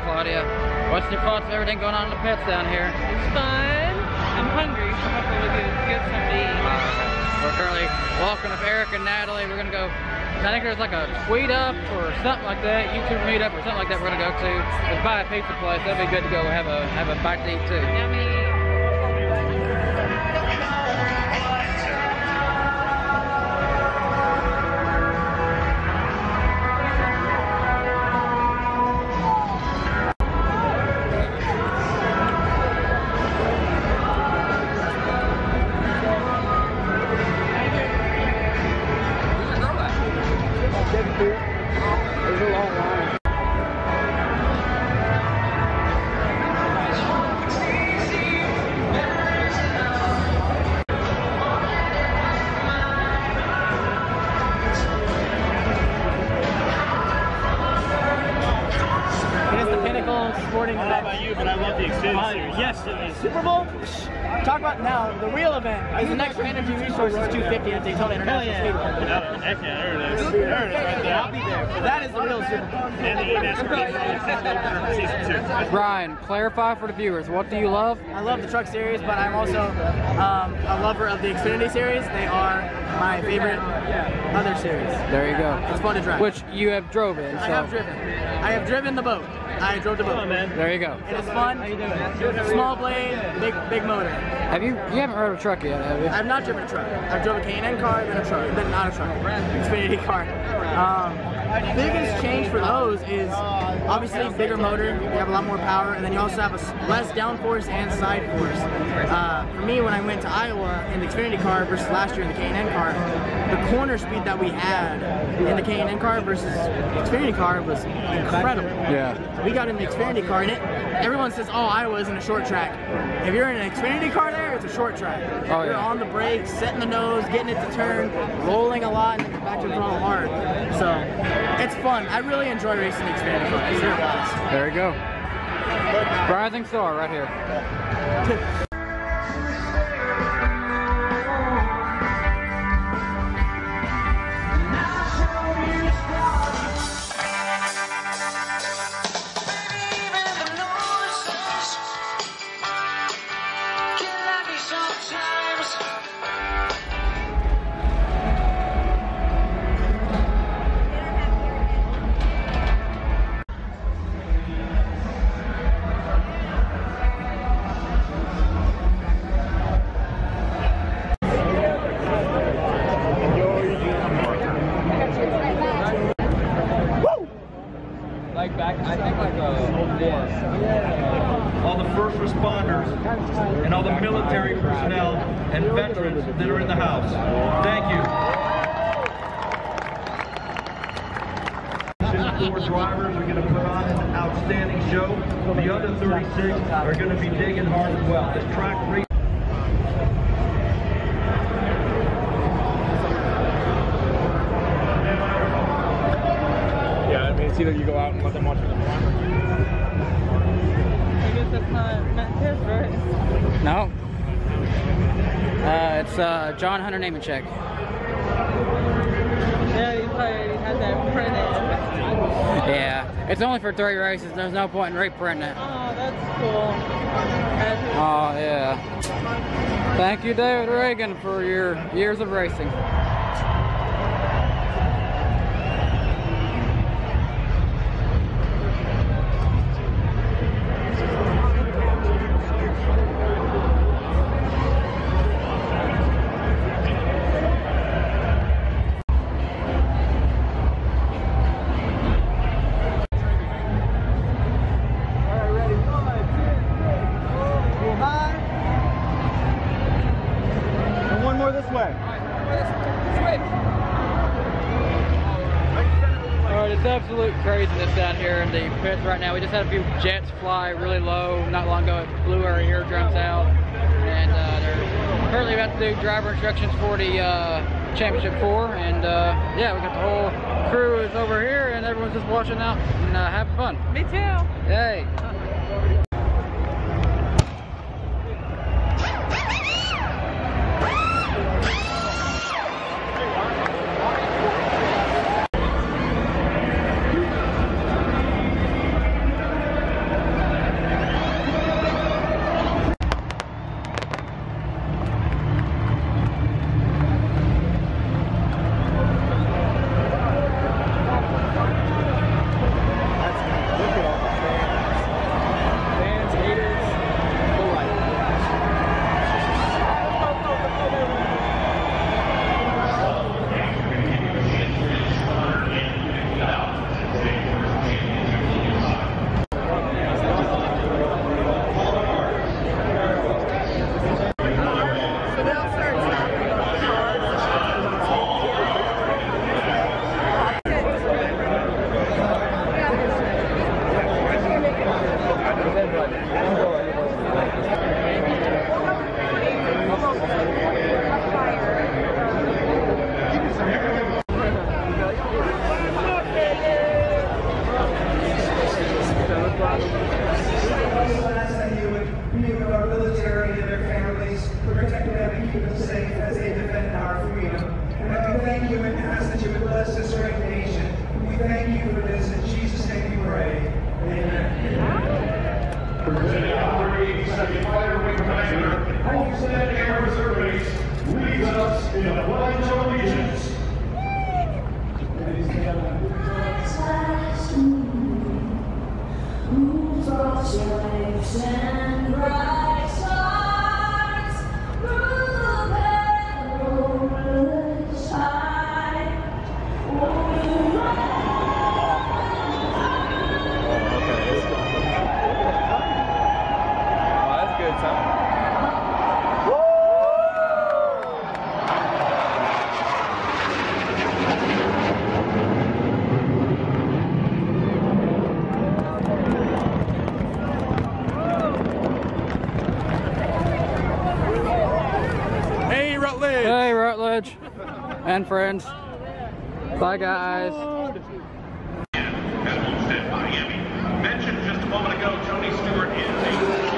Claudia. What's your thoughts on everything going on in the pits down here? It's fun. I'm hungry, so hopefully we can get something to eat. Uh, we're currently walking with Eric and Natalie. We're going to go. I think there's like a tweet up or something like that, YouTube meet up or something like that we're gonna go to. Let's buy a pizza place, that'd be good to go have a have a bite to eat too. Yummy. Brian, clarify for the viewers, what do you love? I love the truck series, but I'm also um, a lover of the Xfinity series. They are my favorite other series. There you go. It's fun to drive. Which you have drove in. So. I have driven. I have driven the boat. I drove the boat. Oh, man. There you go. It is fun. How you doing? Small blade, big big motor. Have you? You haven't heard of a truck yet, have you? I've not driven a truck. I've driven a K and N car, then a truck, then not a truck, Xfinity car. Um, Biggest change for those is obviously bigger motor. You have a lot more power, and then you also have a less downforce and side force. Uh, for me, when I went to Iowa in the Xfinity car versus last year in the K and N car, the corner speed that we had in the K and N car versus Xfinity car was incredible. Yeah. We got in the Xfinity car, and it, everyone says, "Oh, Iowa isn't a short track." If you're in an Xfinity car, there it's a short track. Oh, you're yeah. on the brakes, setting the nose, getting it to turn, rolling a lot, and then back to throttle hard. So. It's fun. I really enjoy racing the Xfinity car. It's your blast. There you go. Rising star right here. Are going to be digging hard as well. This track re Yeah, I mean, it's either you go out and let them watch it or that's not, not his verse. No. Uh, it's uh, John Hunter Nemechek. Yeah, you probably had that printed. Yeah, it's only for three races. There's no point in reprinting it. Oh, that's cool. That's oh, yeah. Thank you, David Reagan, for your years of racing. Had a few jets fly really low not long ago. It blew our eardrums out, and uh, they're currently about to do driver instructions for the uh, championship four, and uh, yeah, we got the whole crew is over here and everyone's just watching out and uh, having fun. Me too. Hey. And friends. Bye, guys. At Homestead Miami. Mentioned just a moment ago, Tony Stewart is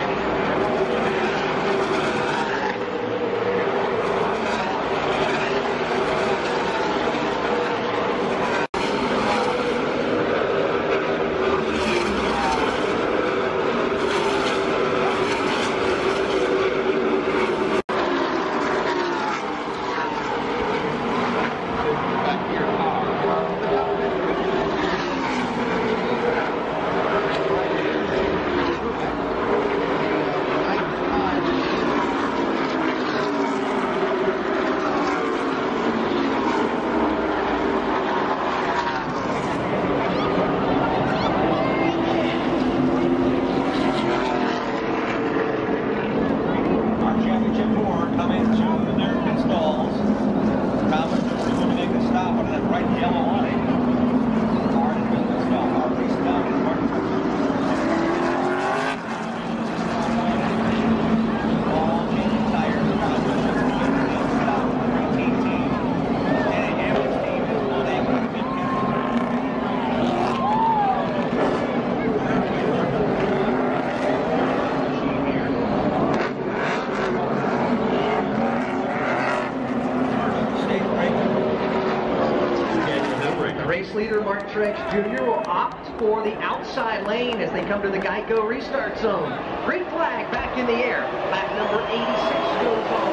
race leader Martin Truex Junior will opt for the outside lane as they come to the Geico restart zone. Green flag back in the air. Lap number eighty-six goes on.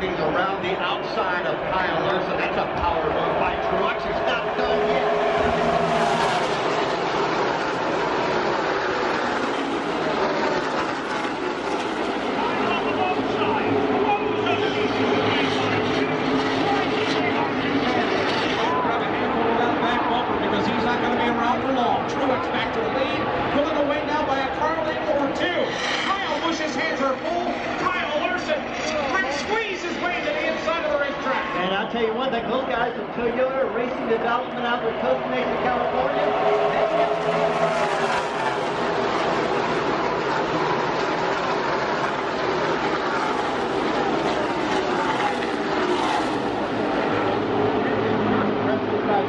Around the outside of Kyle Larson. That's a power move by Truex. It's not done yet. We're going to handle that back bumper because he's not going to be around for long. Truex back to the lead, pulling away now by a car length or two. Kyle Busch's hands are full. Kyle Larson squeeze his way to the inside of the racetrack. And I'll tell you one thing, those guys from Toyota Racing Development out of Costa Mesa, California.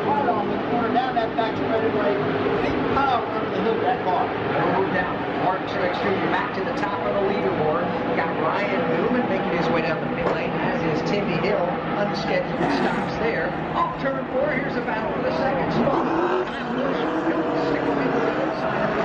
Right on the corner, down that back straightaway. Big power under the hood of that car. No doubt. Martin Truex Junior back to the top of the leaderboard. We got Ryan Newman making his way down the pit lane, as is Timmy Hill. Unscheduled stops there. Off turn four, here's a battle for the second spot. Kyle Newman sticking to the outside of the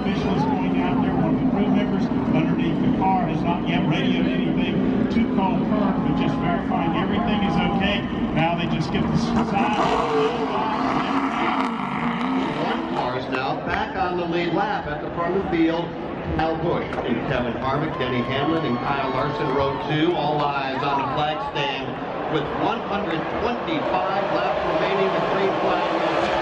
officials going out there, one of the crew members underneath the car has not yet radioed anything to Cole Custer, but just verifying everything is okay. Now they just get the sign. Now back on the lead lap at the front of the field. Al Busch and Kevin Harvick, Denny Hamlin and Kyle Larson, row two, all eyes on the flag stand with one hundred twenty-five laps remaining to three flag matches.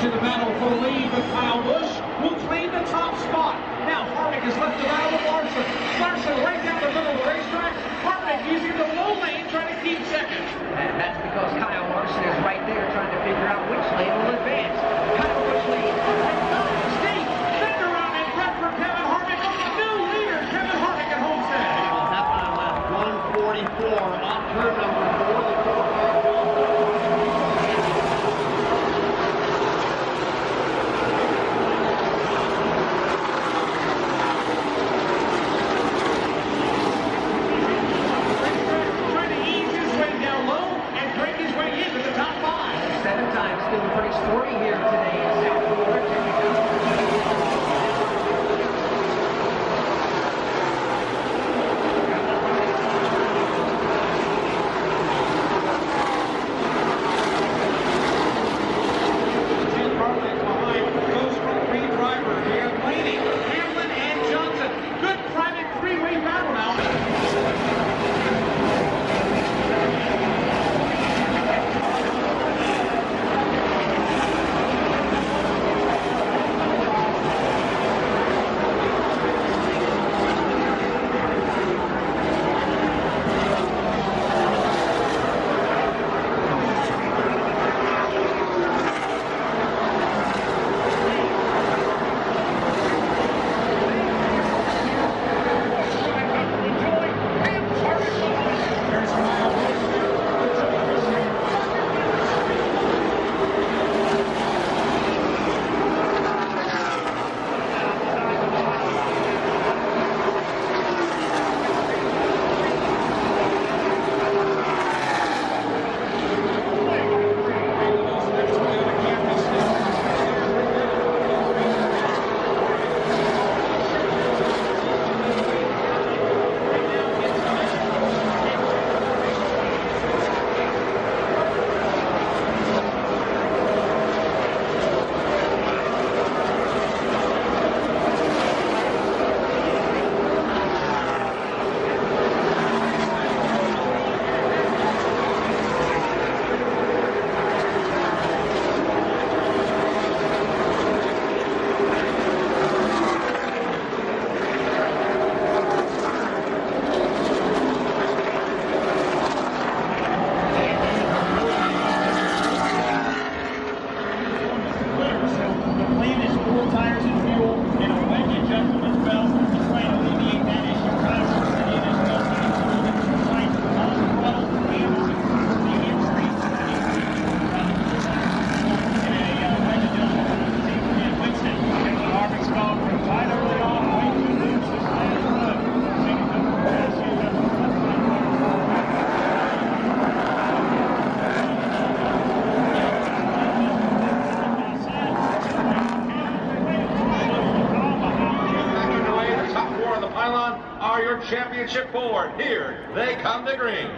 In the battle for the lead, but Kyle Busch will claim the top spot. Now Harvick has left the battle with Larson. Larson right down the middle of the racetrack. Harvick using the low lane trying to keep second. And that's because Kyle Larson is right there trying to figure out which lane will advance. Kyle Busch leads. And not a mistake. Finger on and breath for Kevin Harvick. The new leader, Kevin Harvick at Homestead. It will happen on lap one forty-four on turn number four. The Championship board. Here they come to green.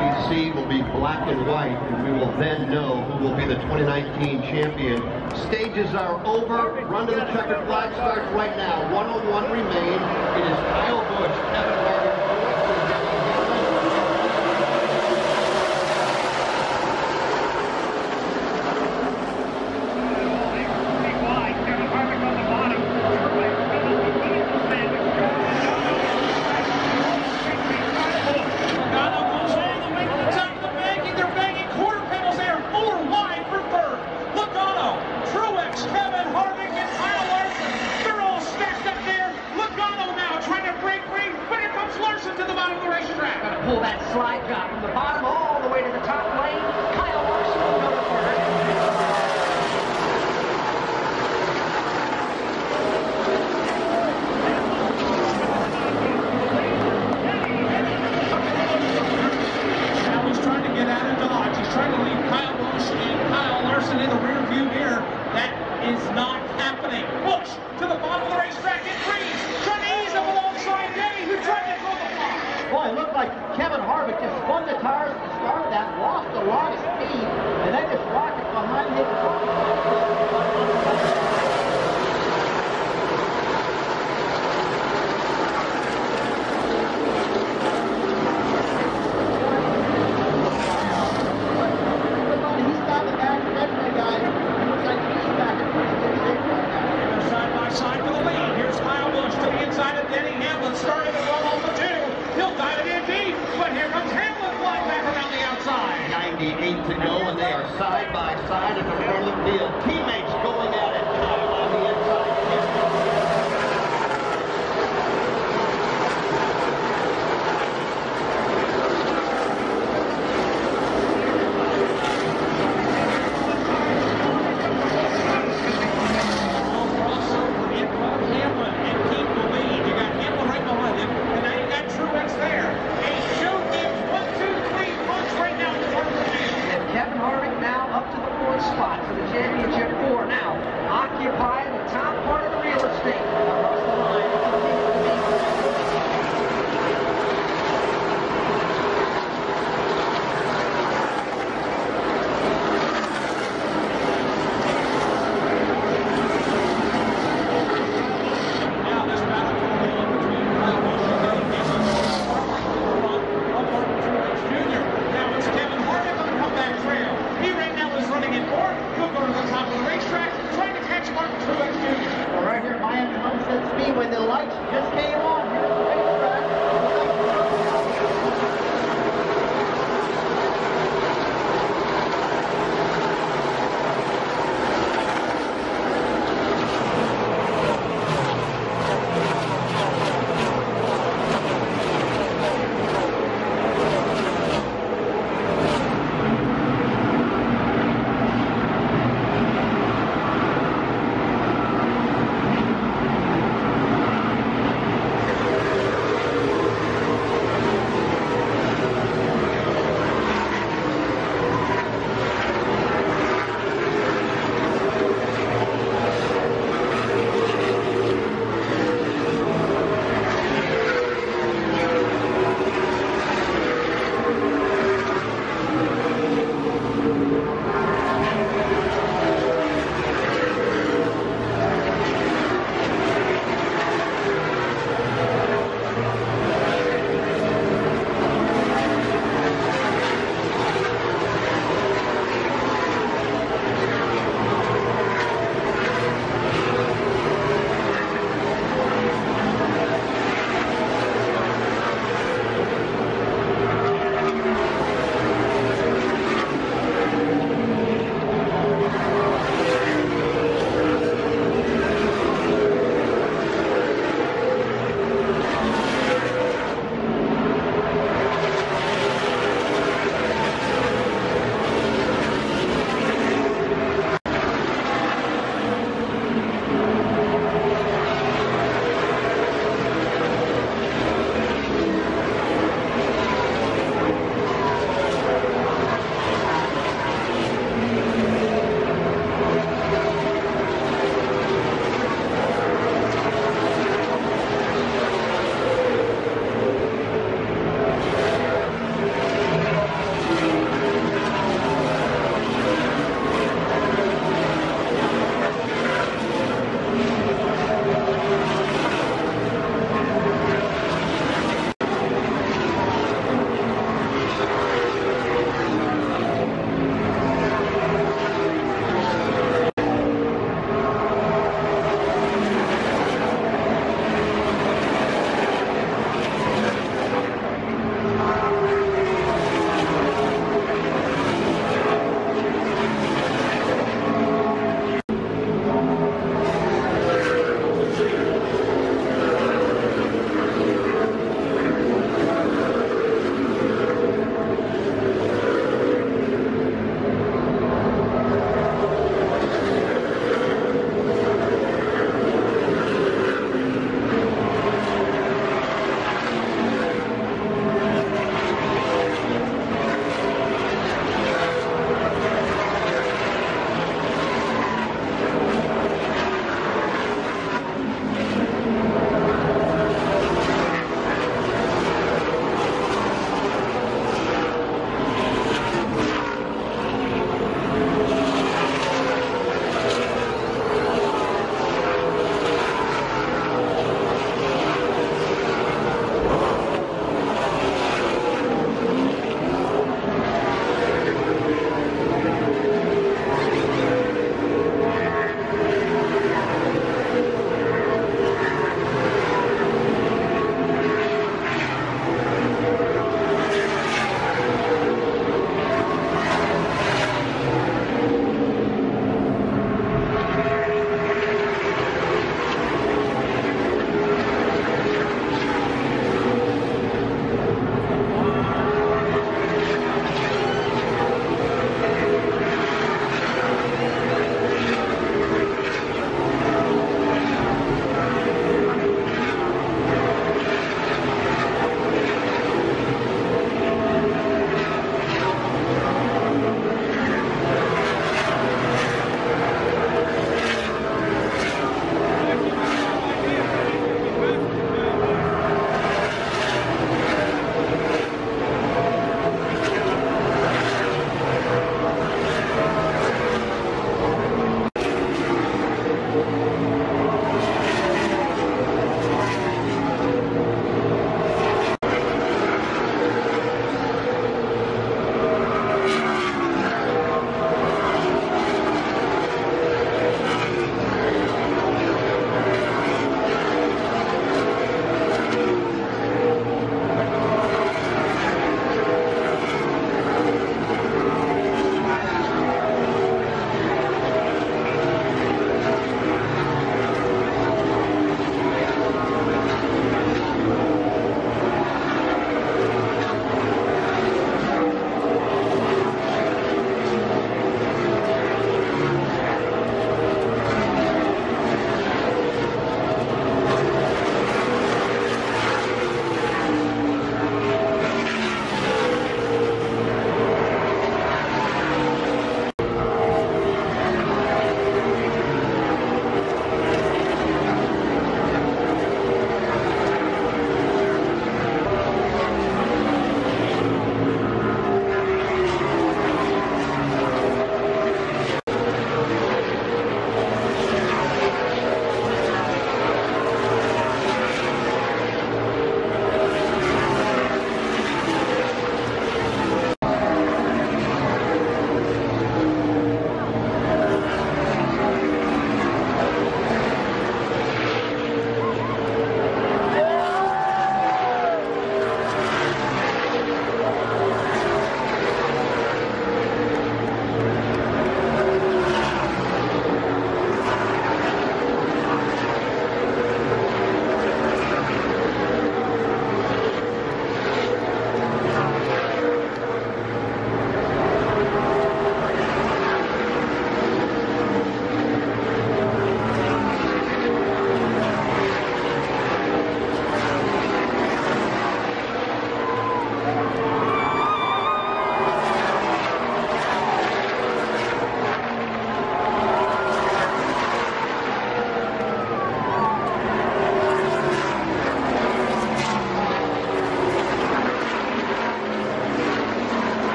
We see will be black and white, and we will then know who will be the twenty nineteen champion. Stages are over. Run to the checkered flag starts right now. one oh one remain. It is Kyle Busch, Kevin Harvick, to the bottom of the racetrack. Gonna pull that slide job from the bottom all all the way to the top lane. Kyle Larson will go to third. Now he's trying to get out of Dodge. He's trying to leave Kyle Busch and Kyle Larson in the rear view mirror. That is not happening. Busch to the bottom of the racetrack and freeze. Trying to ease up alongside Danny, who tried to go the block. Boy, it looked like Kevin Harvick just spun the tires at the start of that, lost a lot of speed, and they just rocket behind him. He's got the back of that guy. It looks like he's back in pretty good shape right now. They're side by side for the lead. Here's Kyle Busch to the inside of Denny Hamlin, starting to roll off the two. He'll dive it in deep, but here comes Hamlin flying back around the outside. ninety-eight to go, and they are side by side at the rolling field. Teammates going at it. Kyle on the inside. Spot for the championship four.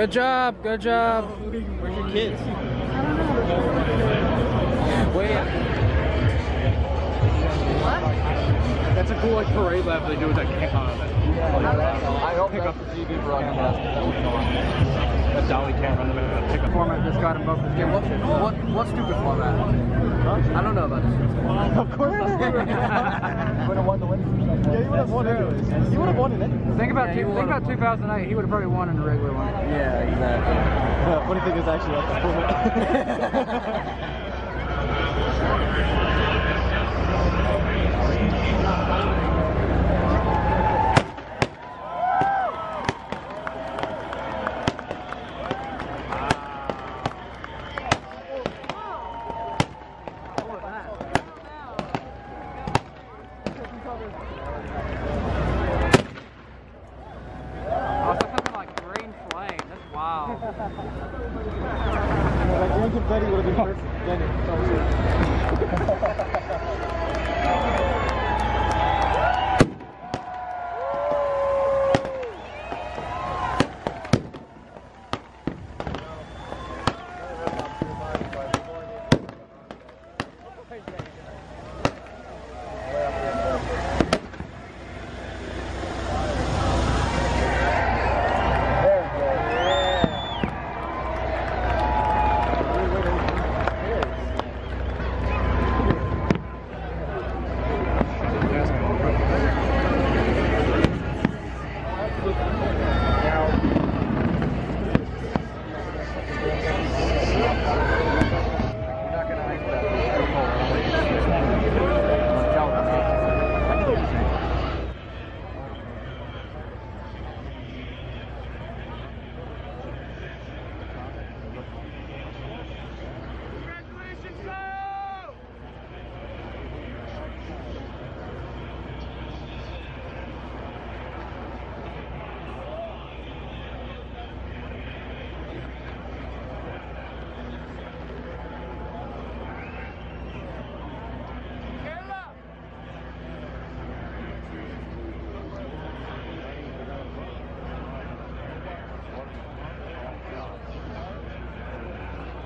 Good job, good job. Where's your kids? I don't know. Wait. What? That's a cool like parade lap they do with that kick on it. I hope pick up the T V broadcast. That dolly camera in the middle of the pickup format just got invoked this game. What, what, what stupid format? I don't know about this. Of course. You would have won the win. Yeah, you would have won anyways. You would have won in it. Think about, yeah, two, think about two thousand eight, he would have probably won in the regular one. Yeah, exactly. Well, what do you think is actually like the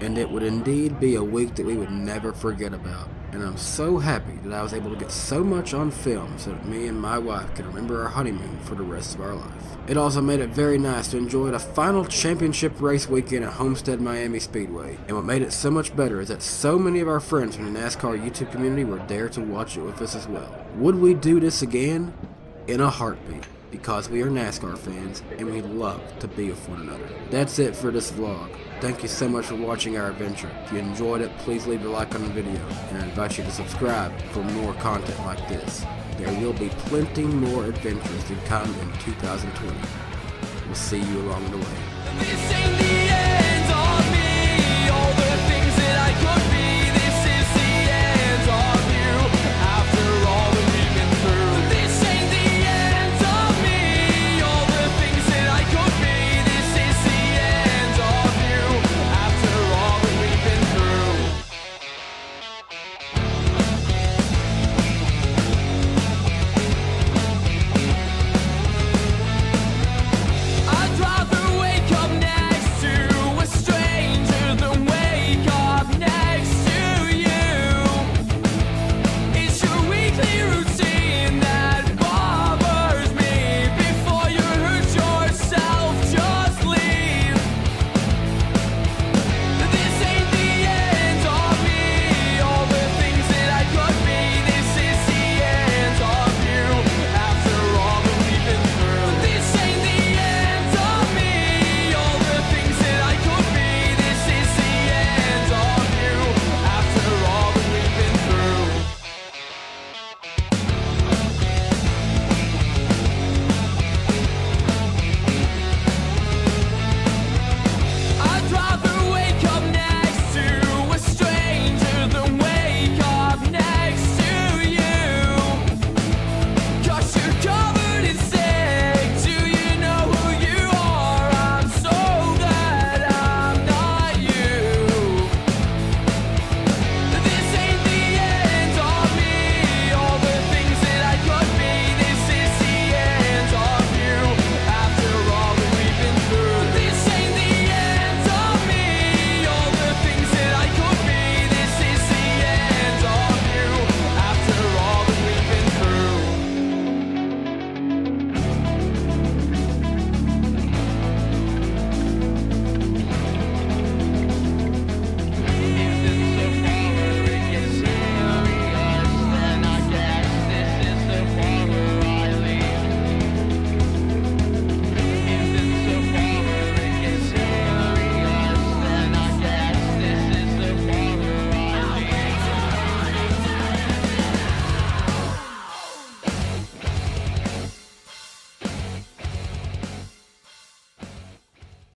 And it would indeed be a week that we would never forget about. And I'm so happy that I was able to get so much on film so that me and my wife can remember our honeymoon for the rest of our life. It also made it very nice to enjoy the final championship race weekend at Homestead Miami Speedway. And what made it so much better is that so many of our friends from the NASCAR YouTube community were there to watch it with us as well. Would we do this again? In a heartbeat. Because we are NASCAR fans and we love to be with one another. That's it for this vlog. Thank you so much for watching our adventure. If you enjoyed it, please leave a like on the video, and I invite you to subscribe for more content like this. There will be plenty more adventures to come in two thousand twenty. We'll see you along the way.